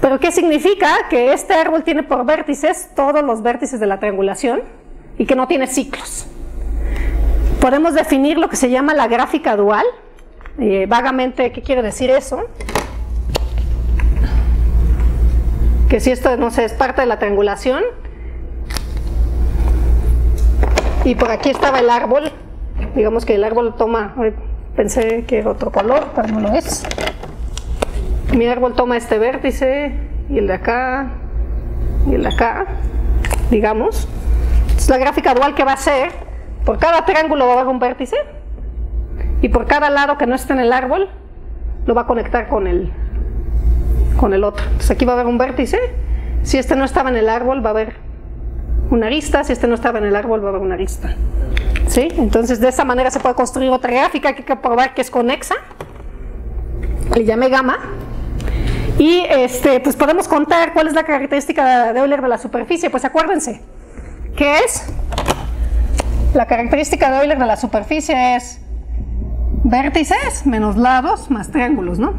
Pero ¿qué significa? Que este árbol tiene por vértices todos los vértices de la triangulación. Y que no tiene ciclos. Podemos definir lo que se llama la gráfica dual. Eh, vagamente, ¿qué quiere decir eso? Que si esto, no sé, es parte de la triangulación y por aquí estaba el árbol, digamos que el árbol toma, pensé que era otro color, pero no lo es. Mi árbol toma este vértice y el de acá y el de acá, digamos. Entonces, la gráfica dual, que va a ser? Por cada triángulo va a haber un vértice, y por cada lado que no esté en el árbol lo va a conectar con el, con el otro. Entonces aquí va a haber un vértice. Si este no estaba en el árbol va a haber una arista, si este no estaba en el árbol va a haber una arista, ¿sí? Entonces de esa manera se puede construir otra gráfica que hay que probar que es conexa. Le llamé gamma. Y este, pues podemos contar cuál es la característica de Euler de la superficie. Pues acuérdense, ¿qué es? La característica de Euler de la superficie es vértices menos lados más triángulos, ¿no?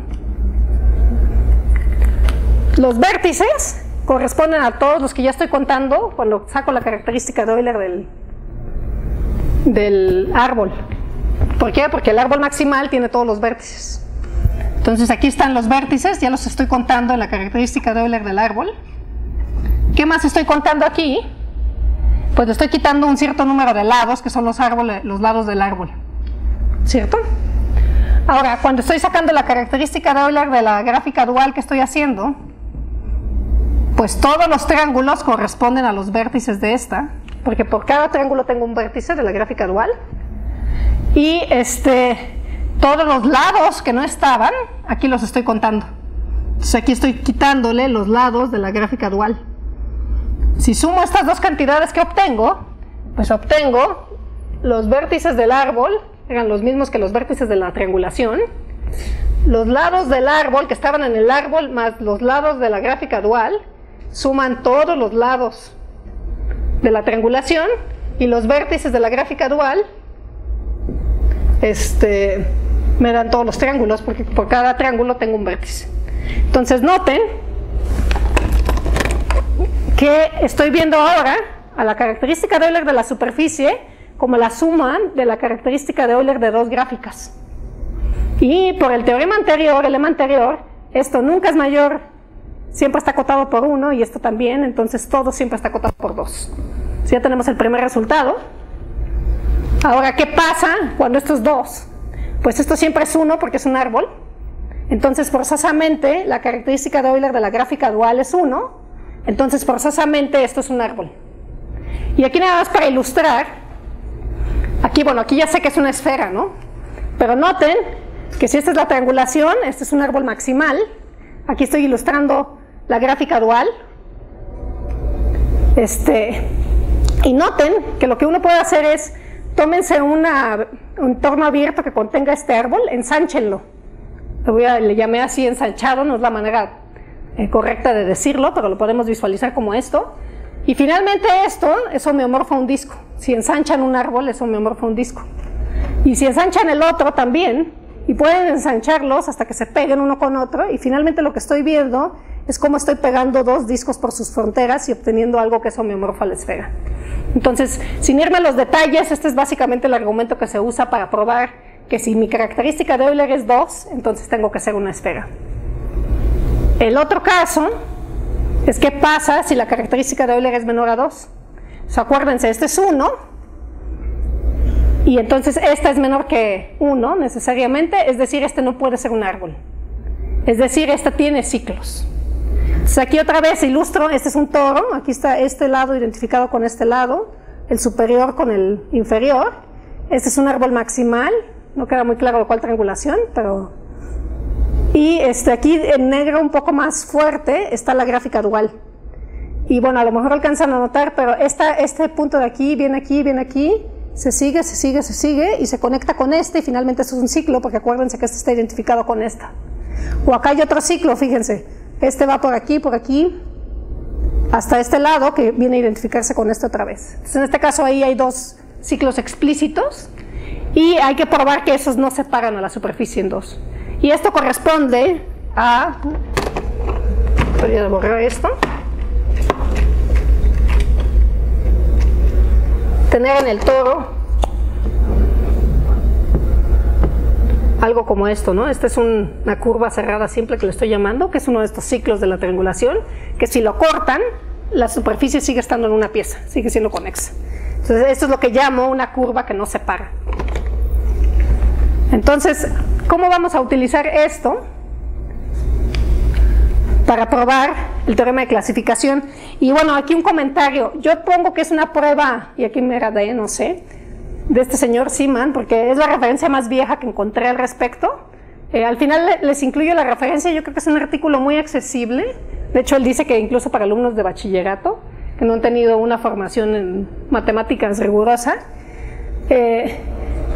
Los vértices corresponden a todos los que ya estoy contando cuando saco la característica de Euler del, del árbol. ¿Por qué? Porque el árbol maximal tiene todos los vértices. Entonces aquí están los vértices, ya los estoy contando en la característica de Euler del árbol. ¿Qué más estoy contando aquí? Pues estoy quitando un cierto número de lados, que son los, árboles, los lados del árbol, ¿cierto? Ahora, cuando estoy sacando la característica de Euler de la gráfica dual que estoy haciendo, pues todos los triángulos corresponden a los vértices de esta, porque por cada triángulo tengo un vértice de la gráfica dual, y este, todos los lados que no estaban, aquí los estoy contando. Entonces aquí estoy quitándole los lados de la gráfica dual. Si sumo estas dos cantidades que obtengo, pues obtengo los vértices del árbol, eran los mismos que los vértices de la triangulación, los lados del árbol que estaban en el árbol más los lados de la gráfica dual, suman todos los lados de la triangulación, y los vértices de la gráfica dual este, me dan todos los triángulos, porque por cada triángulo tengo un vértice. Entonces noten que estoy viendo ahora a la característica de Euler de la superficie como la suma de la característica de Euler de dos gráficas. Y por el teorema anterior, el lema anterior, esto nunca es mayor, siempre está acotado por uno, y esto también, entonces todo siempre está acotado por dos. Ya tenemos el primer resultado. Ahora, ¿qué pasa cuando esto es dos? Pues esto siempre es uno porque es un árbol. Entonces, forzosamente, la característica de Euler de la gráfica dual es uno. Entonces, forzosamente, esto es un árbol. Y aquí nada más para ilustrar, aquí, bueno, aquí ya sé que es una esfera, ¿no? Pero noten que si esta es la triangulación, este es un árbol maximal. Aquí estoy ilustrando la gráfica dual. Este, y noten que lo que uno puede hacer es, tómense una, un entorno abierto que contenga este árbol, ensánchenlo. Le, voy a, le llamé así ensanchado, no es la manera correcta de decirlo, pero lo podemos visualizar como esto. Y finalmente esto es homeomorfo a un disco. Si ensanchan un árbol es homeomorfo a un disco, y si ensanchan el otro también, y pueden ensancharlos hasta que se peguen uno con otro, y finalmente lo que estoy viendo es cómo estoy pegando dos discos por sus fronteras y obteniendo algo que es homeomorfo a la esfera. Entonces, sin irme a los detalles, este es básicamente el argumento que se usa para probar que si mi característica de Euler es dos, entonces tengo que ser una esfera. El otro caso es qué pasa si la característica de Euler es menor a dos. O sea, acuérdense, este es uno, y entonces esta es menor que uno necesariamente, es decir, este no puede ser un árbol. Es decir, este tiene ciclos. Entonces aquí otra vez ilustro, este es un toro, aquí está este lado identificado con este lado, el superior con el inferior. Este es un árbol maximal, no queda muy claro cuál triangulación, pero... Y este, aquí en negro un poco más fuerte está la gráfica dual. Y bueno, a lo mejor alcanzan a notar, pero esta, este punto de aquí, viene aquí, viene aquí, se sigue, se sigue, se sigue, y se conecta con este, y finalmente esto es un ciclo, porque acuérdense que este está identificado con esta. O acá hay otro ciclo, fíjense, este va por aquí, por aquí, hasta este lado, que viene a identificarse con este otra vez. Entonces, en este caso ahí hay dos ciclos explícitos, y hay que probar que esos no separan a la superficie en dos. Y esto corresponde a, voy a borrar esto, tener en el toro algo como esto, ¿no? Esta es un, una curva cerrada simple que le estoy llamando, que es uno de estos ciclos de la triangulación, que si lo cortan, la superficie sigue estando en una pieza, sigue siendo conexa. Entonces, esto es lo que llamo una curva que no separa. Entonces, ¿cómo vamos a utilizar esto? para probar el teorema de clasificación. Y bueno, aquí un comentario, yo pongo que es una prueba, y aquí me agradé, no sé, de este señor Zeeman, porque es la referencia más vieja que encontré al respecto. Eh, al final les incluyo la referencia, yo creo que es un artículo muy accesible, de hecho él dice que incluso para alumnos de bachillerato, que no han tenido una formación en matemáticas rigurosa, eh,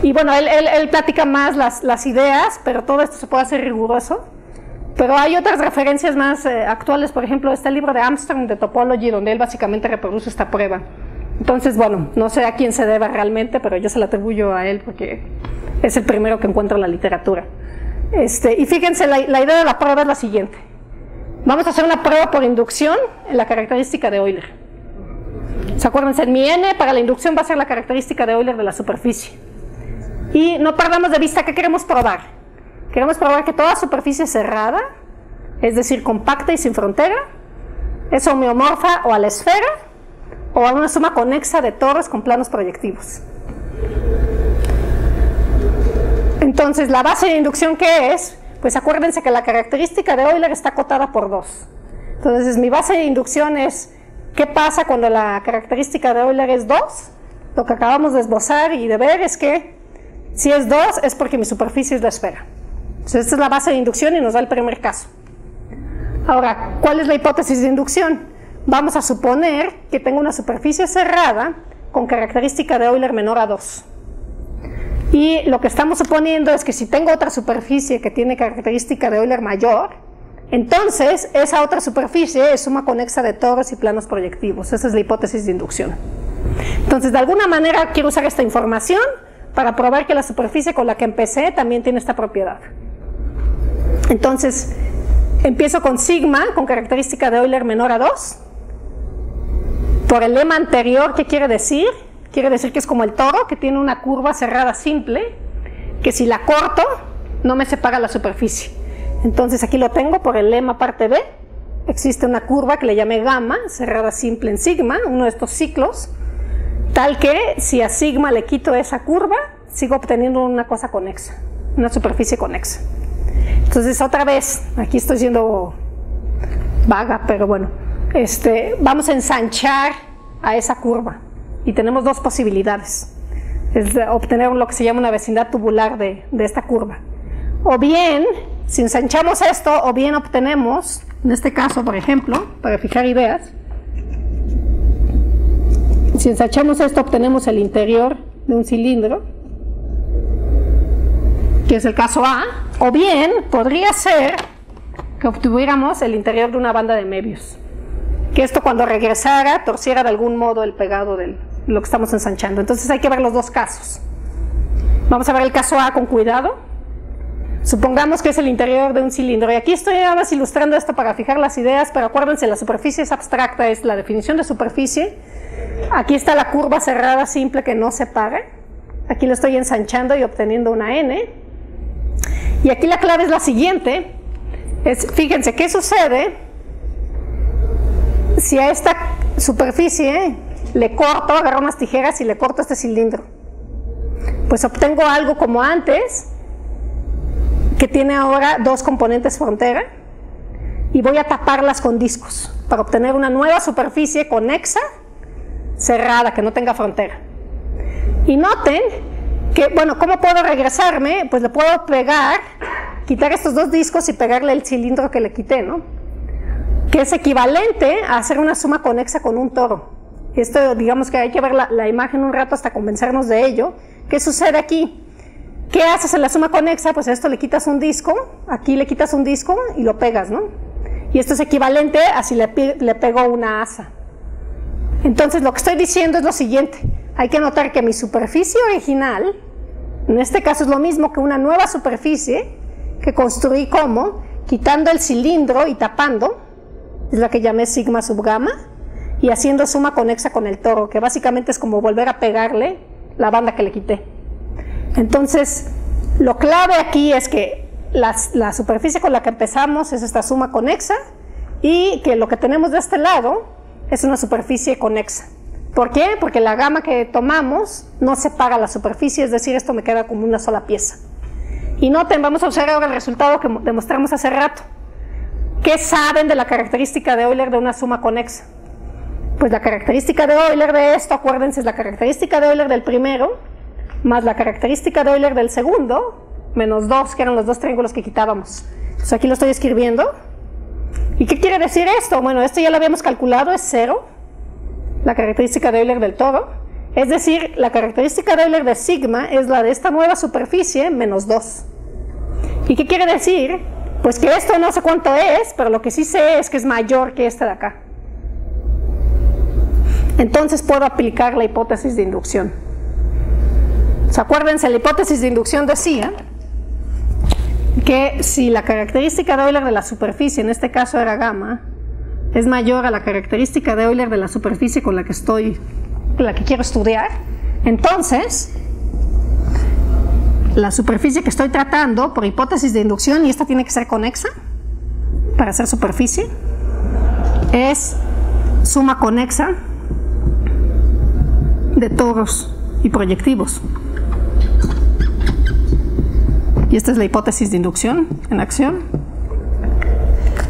y bueno, él, él, él platica más las, las ideas, pero todo esto se puede hacer riguroso. Pero hay otras referencias más eh, actuales, por ejemplo, está el libro de Armstrong de Topology, donde él básicamente reproduce esta prueba. Entonces, bueno, no sé a quién se deba realmente, pero yo se la atribuyo a él porque es el primero que encuentro en la literatura. Este, y fíjense, la, la idea de la prueba es la siguiente. Vamos a hacer una prueba por inducción en la característica de Euler. ¿Se acuerdan? En mi n para la inducción va a ser la característica de Euler de la superficie. Y no perdamos de vista qué queremos probar. Queremos probar que toda superficie cerrada, es decir, compacta y sin frontera, es homeomorfa o a la esfera o a una suma conexa de torres con planos proyectivos. Entonces, la base de inducción, ¿qué es? Pues acuérdense que la característica de Euler está acotada por dos. Entonces, mi base de inducción es, ¿qué pasa cuando la característica de Euler es dos? Lo que acabamos de esbozar y de ver es que si es dos es porque mi superficie es la esfera. Entonces, esta es la base de inducción y nos da el primer caso. Ahora, ¿cuál es la hipótesis de inducción? Vamos a suponer que tengo una superficie cerrada con característica de Euler menor a dos. Y lo que estamos suponiendo es que si tengo otra superficie que tiene característica de Euler mayor, entonces esa otra superficie es suma conexa de torres y planos proyectivos. Esa es la hipótesis de inducción. Entonces, de alguna manera quiero usar esta información para probar que la superficie con la que empecé también tiene esta propiedad. Entonces, empiezo con sigma, con característica de Euler menor a dos. Por el lema anterior, ¿qué quiere decir? Quiere decir que es como el toro, que tiene una curva cerrada simple, que si la corto, no me separa la superficie. Entonces, aquí lo tengo por el lema parte B. Existe una curva que le llamé gamma, cerrada simple en sigma, uno de estos ciclos, tal que si a sigma le quito esa curva, sigo obteniendo una cosa conexa, una superficie conexa. Entonces, otra vez, aquí estoy siendo vaga, pero bueno, este, vamos a ensanchar a esa curva y tenemos dos posibilidades. Es obtener lo que se llama una vecindad tubular de, de esta curva. O bien, si ensanchamos esto, o bien obtenemos, en este caso, por ejemplo, para fijar ideas, si ensanchamos esto, obtenemos el interior de un cilindro, que es el caso A, o bien podría ser que obtuviéramos el interior de una banda de Möbius, que esto cuando regresara torciera de algún modo el pegado de lo que estamos ensanchando. Entonces hay que ver los dos casos. Vamos a ver el caso A con cuidado. Supongamos que es el interior de un cilindro, y aquí estoy nada más ilustrando esto para fijar las ideas, pero acuérdense, la superficie es abstracta, es la definición de superficie. Aquí está la curva cerrada simple que no separa, aquí lo estoy ensanchando y obteniendo una n. Y aquí la clave es la siguiente, es, fíjense, ¿qué sucede si a esta superficie le corto, agarro unas tijeras y le corto este cilindro? Pues obtengo algo como antes, que tiene ahora dos componentes frontera, y voy a taparlas con discos para obtener una nueva superficie conexa, cerrada, que no tenga frontera. Y noten que, bueno, ¿cómo puedo regresarme? Pues le puedo pegar, quitar estos dos discos y pegarle el cilindro que le quité, ¿no? Que es equivalente a hacer una suma conexa con un toro. Esto, digamos que hay que ver la, la imagen un rato hasta convencernos de ello. ¿Qué sucede aquí? ¿Qué haces en la suma conexa? Pues a esto le quitas un disco, aquí le quitas un disco y lo pegas, ¿no? Y esto es equivalente a si le, le pego una asa. Entonces, lo que estoy diciendo es lo siguiente. Hay que notar que mi superficie original, en este caso, es lo mismo que una nueva superficie que construí como quitando el cilindro y tapando, es la que llamé sigma sub gamma, y haciendo suma conexa con el toro, que básicamente es como volver a pegarle la banda que le quité. Entonces, lo clave aquí es que la, la superficie con la que empezamos es esta suma conexa, y que lo que tenemos de este lado es una superficie conexa. ¿Por qué? Porque la gama que tomamos no separa la superficie, es decir, esto me queda como una sola pieza. Y noten, vamos a usar ahora el resultado que demostramos hace rato, ¿Qué saben de la característica de Euler de una suma conexa? Pues la característica de Euler de esto, acuérdense, es la característica de Euler del primero, más la característica de Euler del segundo, menos dos, que eran los dos triángulos que quitábamos. Entonces aquí lo estoy escribiendo. ¿Y qué quiere decir esto? Bueno, esto ya lo habíamos calculado, es cero, la característica de Euler del todo. Es decir, la característica de Euler de sigma es la de esta nueva superficie, menos dos. ¿Y qué quiere decir? Pues que esto no sé cuánto es, pero lo que sí sé es que es mayor que esta de acá. Entonces puedo aplicar la hipótesis de inducción. ¿Se acuérdense? La hipótesis de inducción decía que si la característica de Euler de la superficie, en este caso era gamma, es mayor a la característica de Euler de la superficie con la que estoy, la que quiero estudiar, entonces la superficie que estoy tratando por hipótesis de inducción, y esta tiene que ser conexa para ser superficie, es suma conexa de toros y proyectivos. Y esta es la hipótesis de inducción en acción.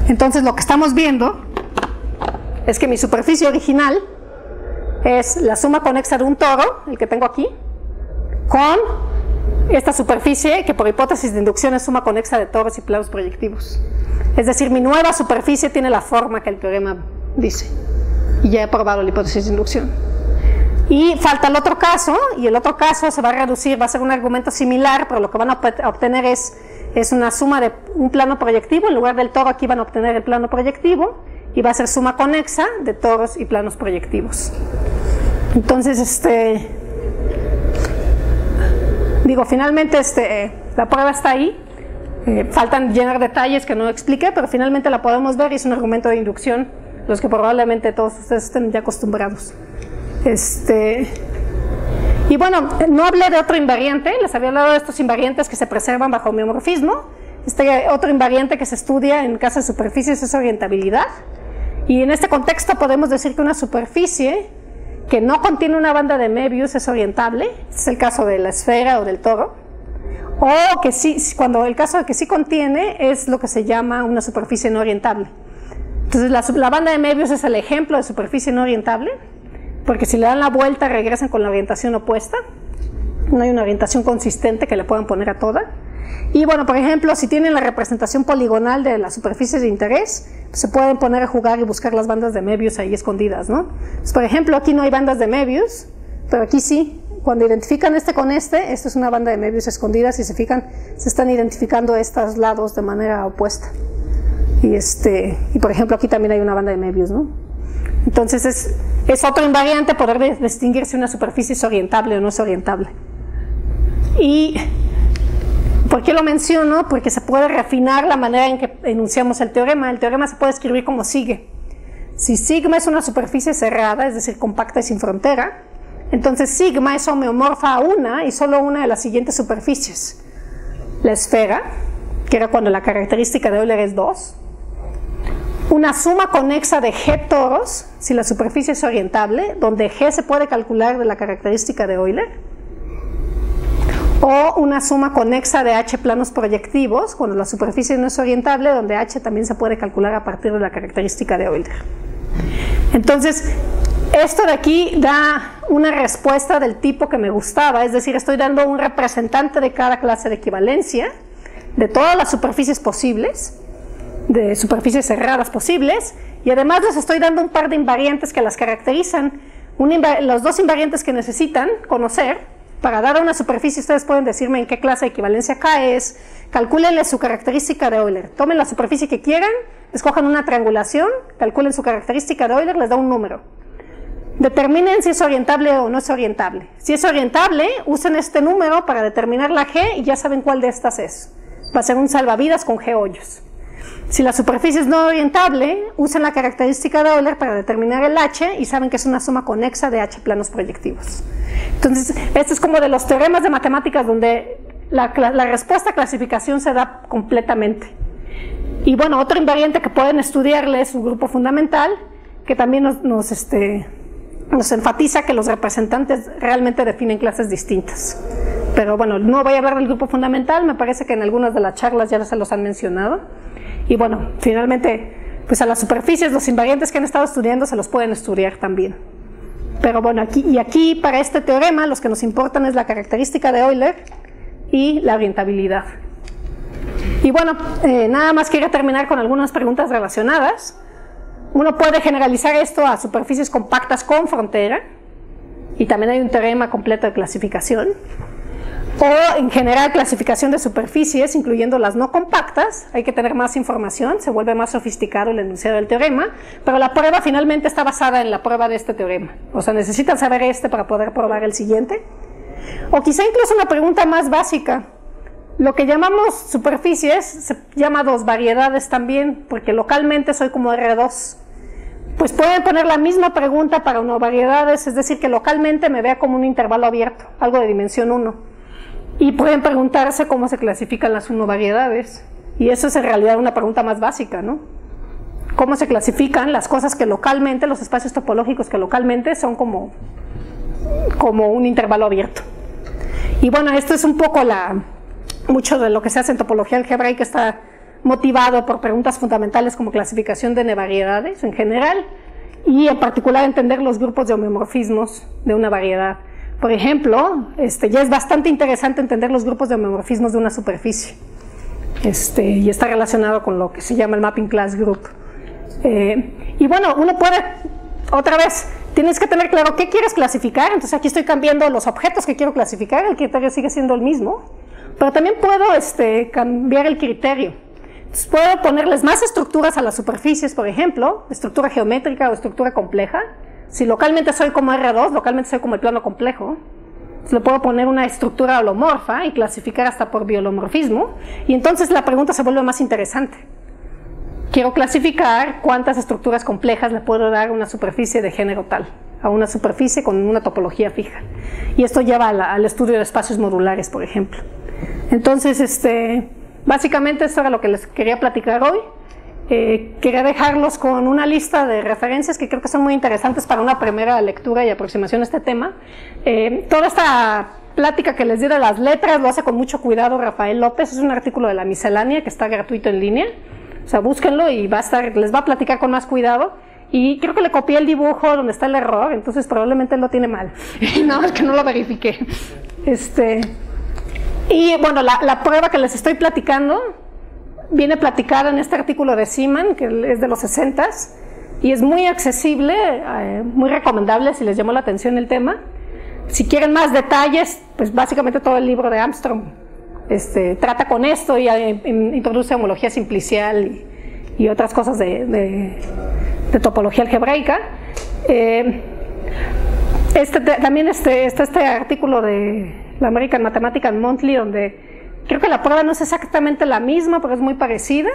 Entonces lo que estamos viendo es que mi superficie original es la suma conexa de un toro, el que tengo aquí, con esta superficie que por hipótesis de inducción es suma conexa de toros y planos proyectivos. Es decir, mi nueva superficie tiene la forma que el teorema dice. Y ya he probado la hipótesis de inducción. Y falta el otro caso, y el otro caso se va a reducir, va a ser un argumento similar, pero lo que van a obtener es, es una suma de un plano proyectivo, en lugar del toro aquí van a obtener el plano proyectivo, y va a ser suma conexa de toros y planos proyectivos. Entonces, este, digo, finalmente este, eh, la prueba está ahí, eh, faltan llenar detalles que no expliqué, pero finalmente la podemos ver, y es un argumento de inducción, los que probablemente todos ustedes estén ya acostumbrados. Este, y bueno, no hablé de otro invariante, les había hablado de estos invariantes que se preservan bajo homeomorfismo. Este otro invariante que se estudia en caso de superficies es orientabilidad, y en este contexto podemos decir que una superficie que no contiene una banda de Möbius es orientable. Este es el caso de la esfera o del toro, o que sí, cuando el caso de que sí contiene, es lo que se llama una superficie no orientable. Entonces la, la banda de Möbius es el ejemplo de superficie no orientable, porque si le dan la vuelta regresan con la orientación opuesta, no hay una orientación consistente que le puedan poner a toda. Y bueno, por ejemplo, si tienen la representación poligonal de las superficies de interés, pues se pueden poner a jugar y buscar las bandas de Möbius ahí escondidas, ¿no? Pues por ejemplo, aquí no hay bandas de Möbius, pero aquí sí. Cuando identifican este con este, esta es una banda de Möbius escondida. Si se fijan, se están identificando estos lados de manera opuesta. Y, este, y por ejemplo, aquí también hay una banda de Möbius, ¿no? Entonces es, es otro invariante poder distinguir si una superficie es orientable o no es orientable. Y ¿por qué lo menciono? Porque se puede refinar la manera en que enunciamos el teorema. El teorema se puede escribir como sigue. Si sigma es una superficie cerrada, es decir, compacta y sin frontera, entonces sigma es homeomorfa a una y solo una de las siguientes superficies. La esfera, que era cuando la característica de Euler es dos. Una suma conexa de G toros, si la superficie es orientable, donde G se puede calcular de la característica de Euler. O una suma conexa de H planos proyectivos, cuando la superficie no es orientable, donde H también se puede calcular a partir de la característica de Euler. Entonces, esto de aquí da una respuesta del tipo que me gustaba, es decir, estoy dando un representante de cada clase de equivalencia, de todas las superficies posibles, de superficies cerradas posibles, y además les estoy dando un par de invariantes que las caracterizan. Un inv- los dos invariantes que necesitan conocer. Para dar a una superficie, ustedes pueden decirme en qué clase de equivalencia K es, calcúlenle su característica de Euler, tomen la superficie que quieran, escojan una triangulación, calculen su característica de Euler, les da un número. Determinen si es orientable o no es orientable. Si es orientable, usen este número para determinar la G y ya saben cuál de estas es. Va a ser un salvavidas con G hoyos. Si la superficie es no orientable, usen la característica de Euler para determinar el H y saben que es una suma conexa de H planos proyectivos. Entonces, esto es como de los teoremas de matemáticas donde la, la respuesta a clasificación se da completamente. Y bueno, otro invariante que pueden estudiarle es un grupo fundamental que también nos, nos, este, nos enfatiza que los representantes realmente definen clases distintas. Pero bueno, no voy a hablar del grupo fundamental, me parece que en algunas de las charlas ya se los han mencionado. y bueno, finalmente pues a las superficies los invariantes que han estado estudiando se los pueden estudiar también. Pero bueno, aquí y aquí para este teorema los que nos importan es la característica de Euler y la orientabilidad. Y bueno, eh, nada más quería terminar con algunas preguntas relacionadas. Uno puede generalizar esto a superficies compactas con frontera, y también hay un teorema completo de clasificación, o en general clasificación de superficies incluyendo las no compactas. Hay que tener más información, se vuelve más sofisticado el enunciado del teorema, pero la prueba finalmente está basada en la prueba de este teorema, o sea, necesitan saber este para poder probar el siguiente. O quizá incluso una pregunta más básica, lo que llamamos superficies se llama dos variedades también, porque localmente soy como R dos. Pues pueden poner la misma pregunta para no variedades, es decir, que localmente me vea como un intervalo abierto, algo de dimensión uno. Y pueden preguntarse cómo se clasifican las uno variedades, y eso es en realidad una pregunta más básica, ¿no? Cómo se clasifican las cosas que localmente, los espacios topológicos que localmente son como, como un intervalo abierto. Y bueno, esto es un poco la, mucho de lo que se hace en topología algebraica, que está motivado por preguntas fundamentales como clasificación de nevariedades en general, y en particular entender los grupos de homeomorfismos de una variedad. Por ejemplo, este, ya es bastante interesante entender los grupos de homeomorfismos de una superficie, este, y está relacionado con lo que se llama el mapping class group. Eh, y bueno, uno puede, otra vez, tienes que tener claro qué quieres clasificar. Entonces aquí estoy cambiando los objetos que quiero clasificar, el criterio sigue siendo el mismo, pero también puedo este, cambiar el criterio. Entonces puedo ponerles más estructuras a las superficies, por ejemplo, estructura geométrica o estructura compleja. Si localmente soy como R dos, localmente soy como el plano complejo, le puedo poner una estructura holomorfa y clasificar hasta por biolomorfismo, y entonces la pregunta se vuelve más interesante. Quiero clasificar cuántas estructuras complejas le puedo dar a una superficie de género tal, a una superficie con una topología fija, y esto lleva a la, al estudio de espacios modulares, por ejemplo. Entonces, este, básicamente esto era lo que les quería platicar hoy. Eh, quería dejarlos con una lista de referencias que creo que son muy interesantes para una primera lectura y aproximación a este tema. Eh, toda esta plática que les di de las letras lo hace con mucho cuidado Rafael López, es un artículo de la miscelánea que está gratuito en línea, o sea, búsquenlo y va a estar, les va a platicar con más cuidado. Y creo que le copié el dibujo donde está el error, entonces probablemente él lo tiene mal, no, es que no lo verifiqué. Este, y bueno, la, la prueba que les estoy platicando viene platicada en este artículo de Zeeman, que es de los sesentas, y es muy accesible, eh, muy recomendable si les llamó la atención el tema. Si quieren más detalles, pues básicamente todo el libro de Armstrong este, trata con esto y eh, introduce homología simplicial y, y otras cosas de, de, de topología algebraica. Eh, este, también este, está este artículo de la American Mathematical Monthly, donde creo que la prueba no es exactamente la misma, pero es muy parecida.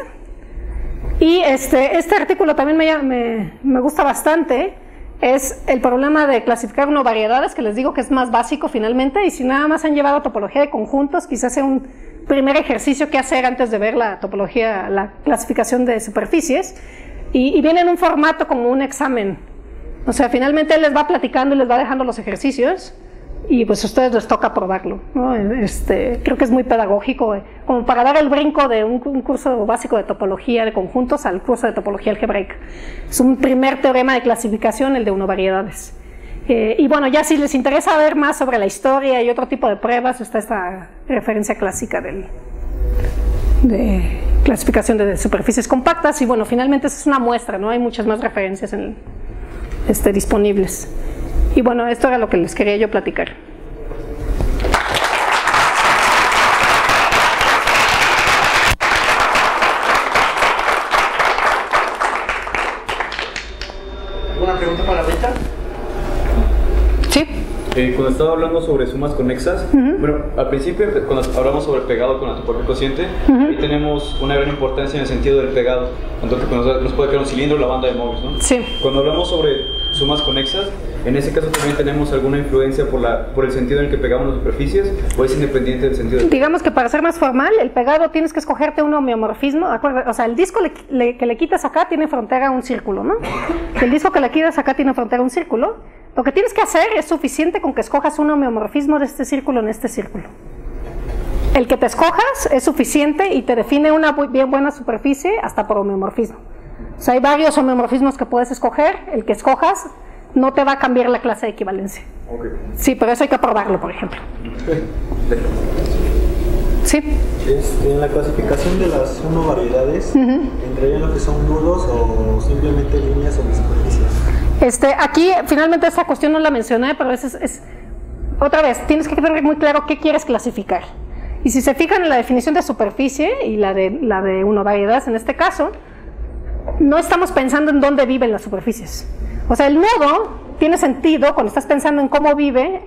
Y este, este artículo también me, me, me gusta bastante. Es el problema de clasificar uno variedades, que les digo que es más básico finalmente. Y si nada más han llevado topología de conjuntos, quizás sea un primer ejercicio que hacer antes de ver la topología, la clasificación de superficies. Y, y viene en un formato como un examen. O sea, finalmente él les va platicando y les va dejando los ejercicios, y pues a ustedes les toca probarlo, ¿no? Este, creo que es muy pedagógico, eh, como para dar el brinco de un, un curso básico de topología de conjuntos al curso de topología algebraica. Es un primer teorema de clasificación, el de uno variedades. Eh, y bueno, ya si les interesa ver más sobre la historia y otro tipo de pruebas, está esta referencia clásica del, de clasificación de superficies compactas. Y bueno, finalmente es una muestra, ¿no? Hay muchas más referencias en, este, disponibles. Y bueno, esto era lo que les quería yo platicar. ¿Alguna pregunta para Rita? Sí. Eh, cuando estaba hablando sobre sumas conexas, uh-huh. bueno, al principio cuando hablamos sobre el pegado con la topología cociente, uh-huh. ahí tenemos una gran importancia en el sentido del pegado, entonces nos puede crear un cilindro, la banda de Morris, ¿no? Sí. Cuando hablamos sobre sumas conexas, en ese caso también tenemos alguna influencia por, la, por el sentido en el que pegamos las superficies, o es independiente del sentido. Digamos que para ser más formal, el pegado tienes que escogerte un homeomorfismo, acuérdate, o sea, el disco le, le, que le quitas acá tiene frontera a un círculo, ¿no? El disco que le quitas acá tiene frontera a un círculo. Lo que tienes que hacer es suficiente con que escojas un homeomorfismo de este círculo en este círculo. El que te escojas es suficiente y te define una bien buena superficie hasta por homeomorfismo. O sea, hay varios homeomorfismos que puedes escoger, el que escojas no te va a cambiar la clase de equivalencia. Okay. Sí, pero eso hay que probarlo, por ejemplo. Sí. Este, en la clasificación de las uno variedades, uh-huh. ¿entrarían lo que son nulos o simplemente líneas o discrepancias? Este, aquí, finalmente, esta cuestión no la mencioné, pero es, es, es... Otra vez, tienes que tener muy claro qué quieres clasificar. Y si se fijan en la definición de superficie y la de, la de uno variedades, en este caso, no estamos pensando en dónde viven las superficies. O sea, el nudo tiene sentido cuando estás pensando en cómo vive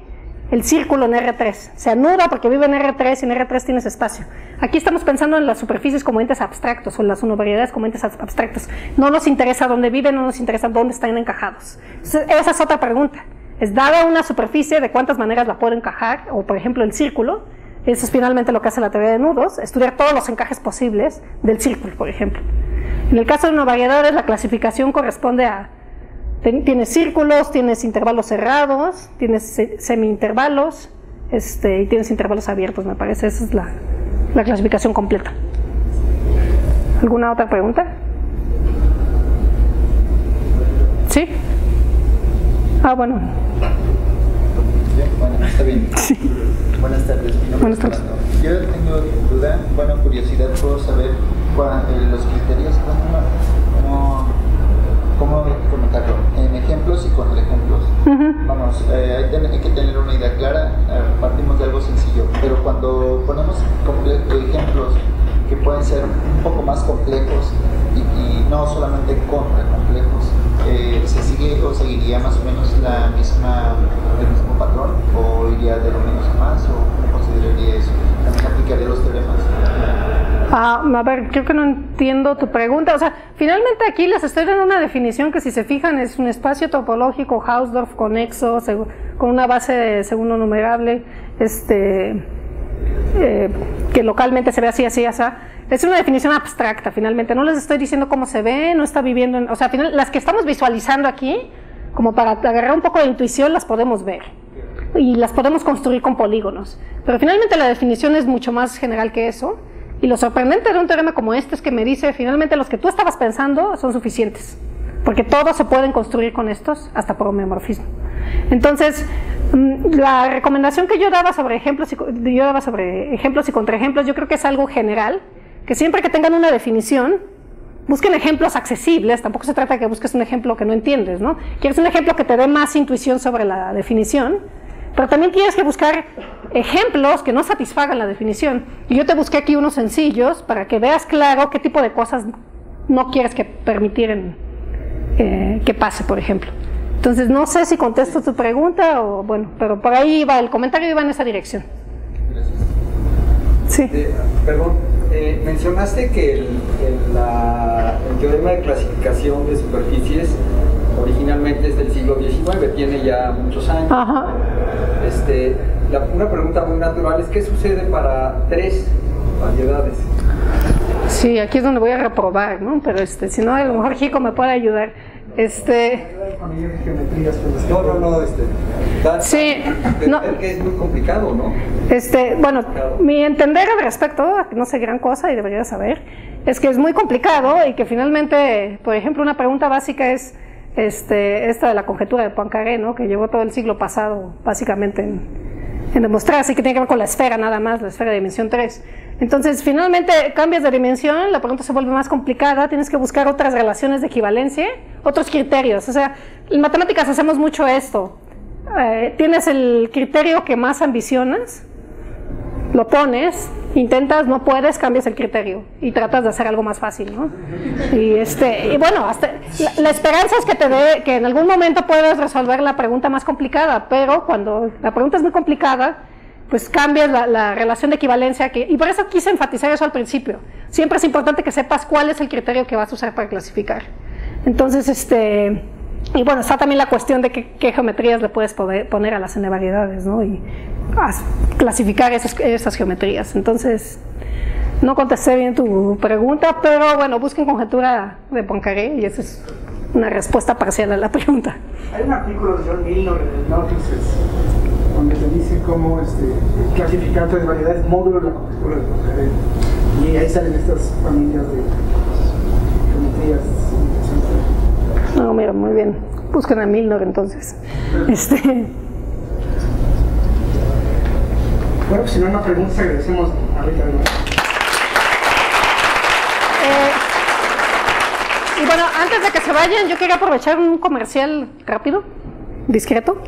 el círculo en R tres. Se anuda porque vive en R tres y en R tres tienes espacio. Aquí estamos pensando en las superficies como entes abstractos o en las unovariedades como entes abstractos. No nos interesa dónde viven, no nos interesa dónde están encajados. Entonces, esa es otra pregunta. Es dada una superficie, de cuántas maneras la puedo encajar, o por ejemplo el círculo. Eso es finalmente lo que hace la teoría de nudos, estudiar todos los encajes posibles del círculo, por ejemplo. En el caso de unovariedades, la clasificación corresponde a... Tienes círculos, tienes intervalos cerrados, tienes semi-intervalos, este, y tienes intervalos abiertos, me parece. Esa es la, la clasificación completa. ¿Alguna otra pregunta? ¿Sí? Ah, bueno. Bueno, está bien. Sí. Buenas tardes. Buenas tardes. Yo tengo duda, bueno, curiosidad por saber cuál, eh, los criterios, cómo, cómo comentarlo, en ejemplos y contraejemplos. Uh-huh. Vamos, eh, hay que tener una idea clara, partimos de algo sencillo, pero cuando ponemos ejemplos que pueden ser un poco más complejos y, y no solamente contra complejos, eh, ¿se sigue o seguiría más o menos la misma, el mismo patrón o iría de lo menos a más, o cómo consideraría eso? ¿También aplicaría los teoremas? Ah, a ver, creo que no entiendo tu pregunta. O sea, finalmente aquí les estoy dando una definición que, si se fijan, es un espacio topológico Hausdorff conexo con una base de segundo numerable, este, eh, que localmente se ve así, así, así. Es una definición abstracta, finalmente. No les estoy diciendo cómo se ve, no está viviendo en... O sea, final, las que estamos visualizando aquí, como para agarrar un poco de intuición, las podemos ver. Y las podemos construir con polígonos. Pero finalmente la definición es mucho más general que eso. Y lo sorprendente de un teorema como este es que me dice, finalmente, los que tú estabas pensando son suficientes. Porque todos se pueden construir con estos, hasta por homeomorfismo. Entonces, la recomendación que yo daba sobre ejemplos y, yo daba sobre ejemplos y contraejemplos, yo creo que es algo general, que siempre que tengan una definición, busquen ejemplos accesibles. Tampoco se trata de que busques un ejemplo que no entiendes, ¿no? Quieres un ejemplo que te dé más intuición sobre la definición, pero también tienes que buscar ejemplos que no satisfagan la definición. Y yo te busqué aquí unos sencillos para que veas claro qué tipo de cosas no quieres que permitir en, eh, que pase, por ejemplo. Entonces, no sé si contesto tu pregunta o, bueno, pero por ahí va, el comentario iba en esa dirección. Gracias. Sí. Eh, perdón. Eh, mencionaste que el, el, la, el teorema de clasificación de superficies originalmente es del siglo diecinueve, tiene ya muchos años. Ajá. Este, la, una pregunta muy natural es ¿qué sucede para tres variedades? Sí, aquí es donde voy a reprobar, ¿no? Pero este, si no, a lo mejor Jico me puede ayudar. Este... No, no, no, este... Sí, no, es muy complicado, ¿no? Este, bueno, mi entender al respecto, no sé gran cosa y debería saber, es que es muy complicado y que finalmente, por ejemplo, una pregunta básica es este, esta de la conjetura de Poincaré, ¿no? Que llevó todo el siglo pasado básicamente en, en demostrar, así que tiene que ver con la esfera nada más, la esfera de dimensión tres. Entonces, finalmente cambias de dimensión, la pregunta se vuelve más complicada, tienes que buscar otras relaciones de equivalencia, otros criterios. O sea, en matemáticas hacemos mucho esto. Eh, tienes el criterio que más ambicionas, lo pones, intentas, no puedes, cambias el criterio y tratas de hacer algo más fácil, ¿no? Y, este, y bueno, hasta, la, la esperanza es que te dé, que en algún momento puedas resolver la pregunta más complicada, pero cuando la pregunta es muy complicada, pues cambias la, la relación de equivalencia que, y por eso quise enfatizar eso al principio. Siempre es importante que sepas cuál es el criterio que vas a usar para clasificar. Entonces, este, y bueno, está también la cuestión de qué, qué geometrías le puedes poder poner a las n variedades, ¿no? Y as, clasificar esas, esas geometrías. Entonces, no contesté bien tu pregunta, pero bueno, busquen conjetura de Poincaré y esa es una respuesta parcial a la pregunta. Hay un artículo de John Milnor en el Nautilus's donde se dice como este, clasificante de variedades, módulo de la cobertura de Poincaré. Y ahí salen estas familias de geometrías interesantes. No, mira, muy bien. Buscan a Milnor entonces. Este. Bueno, pues si no hay una pregunta, agradecemos a Rita de nuevo. Eh, y bueno, antes de que se vayan, yo quería aprovechar un comercial rápido, discreto.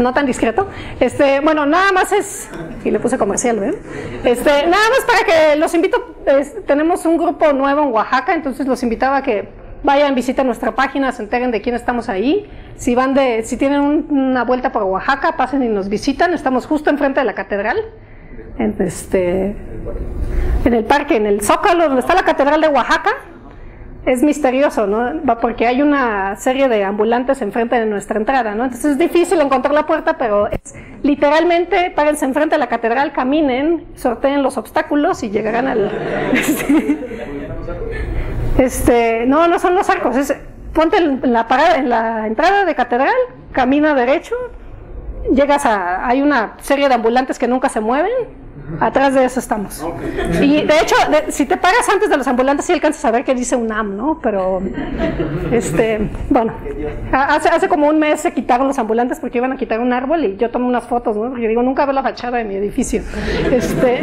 No tan discreto. Este, bueno, nada más es, y le puse comercial, ¿verdad? Este, nada más para que los invito, es, tenemos un grupo nuevo en Oaxaca, entonces los invitaba a que vayan, visiten nuestra página, se enteren de quién estamos ahí. Si van de, si tienen un, una vuelta por Oaxaca, pasen y nos visitan. Estamos justo enfrente de la catedral, en este, en el parque, en el Zócalo, donde está la catedral de Oaxaca. Es misterioso, ¿no? Porque hay una serie de ambulantes enfrente de nuestra entrada, ¿no? Entonces es difícil encontrar la puerta, pero es, literalmente párense enfrente de la catedral, caminen, sorteen los obstáculos y llegarán al... Este, este no, no son los arcos, es, ponte en la, parada, en la entrada de catedral, camina derecho, llegas a... hay una serie de ambulantes que nunca se mueven. Atrás de eso estamos. Okay. Y de hecho, de, si te paras antes de los ambulantes, sí alcanzas a ver que dice UNAM, ¿no? Pero, este, bueno, hace, hace como un mes se quitaron los ambulantes porque iban a quitar un árbol y yo tomé unas fotos, ¿no? Porque yo digo, nunca veo la fachada de mi edificio. Este,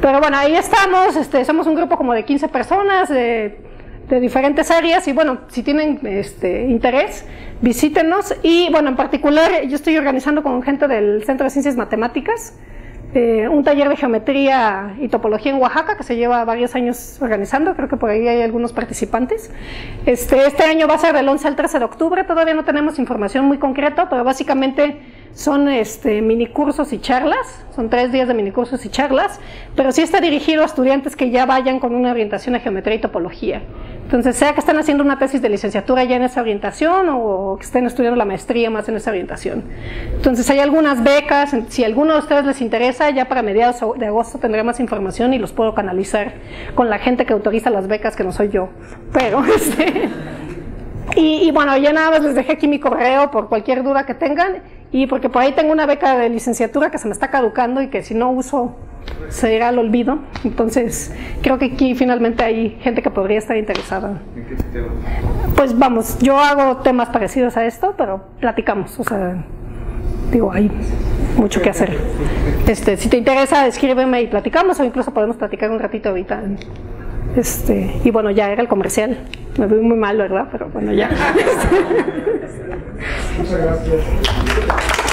pero bueno, ahí estamos, este, somos un grupo como de quince personas, de, de diferentes áreas y bueno, si tienen este, interés, visítenos. Y bueno, en particular, yo estoy organizando con gente del Centro de Ciencias Matemáticas, Eh, un taller de geometría y topología en Oaxaca que se lleva varios años organizando, creo que por ahí hay algunos participantes. Este, este año va a ser del once al trece de octubre, todavía no tenemos información muy concreta, pero básicamente son este, minicursos y charlas, son tres días de minicursos y charlas, pero sí está dirigido a estudiantes que ya vayan con una orientación a geometría y topología. Entonces, sea que estén haciendo una tesis de licenciatura ya en esa orientación o que estén estudiando la maestría más en esa orientación. Entonces, hay algunas becas, si a alguno de ustedes les interesa, ya para mediados de agosto tendré más información y los puedo canalizar con la gente que autoriza las becas, que no soy yo. Pero, este, y, y bueno, ya nada más les dejé aquí mi correo por cualquier duda que tengan y porque por ahí tengo una beca de licenciatura que se me está caducando y que si no uso... se irá al olvido, entonces creo que aquí finalmente hay gente que podría estar interesada. ¿En qué tema? Pues vamos, yo hago temas parecidos a esto, pero platicamos, o sea, digo, hay mucho que hacer. Este, si te interesa, escríbeme y platicamos, o incluso podemos platicar un ratito ahorita. Este, y bueno, ya era el comercial, me vi muy mal, ¿verdad? Pero bueno, ya. Muchas gracias.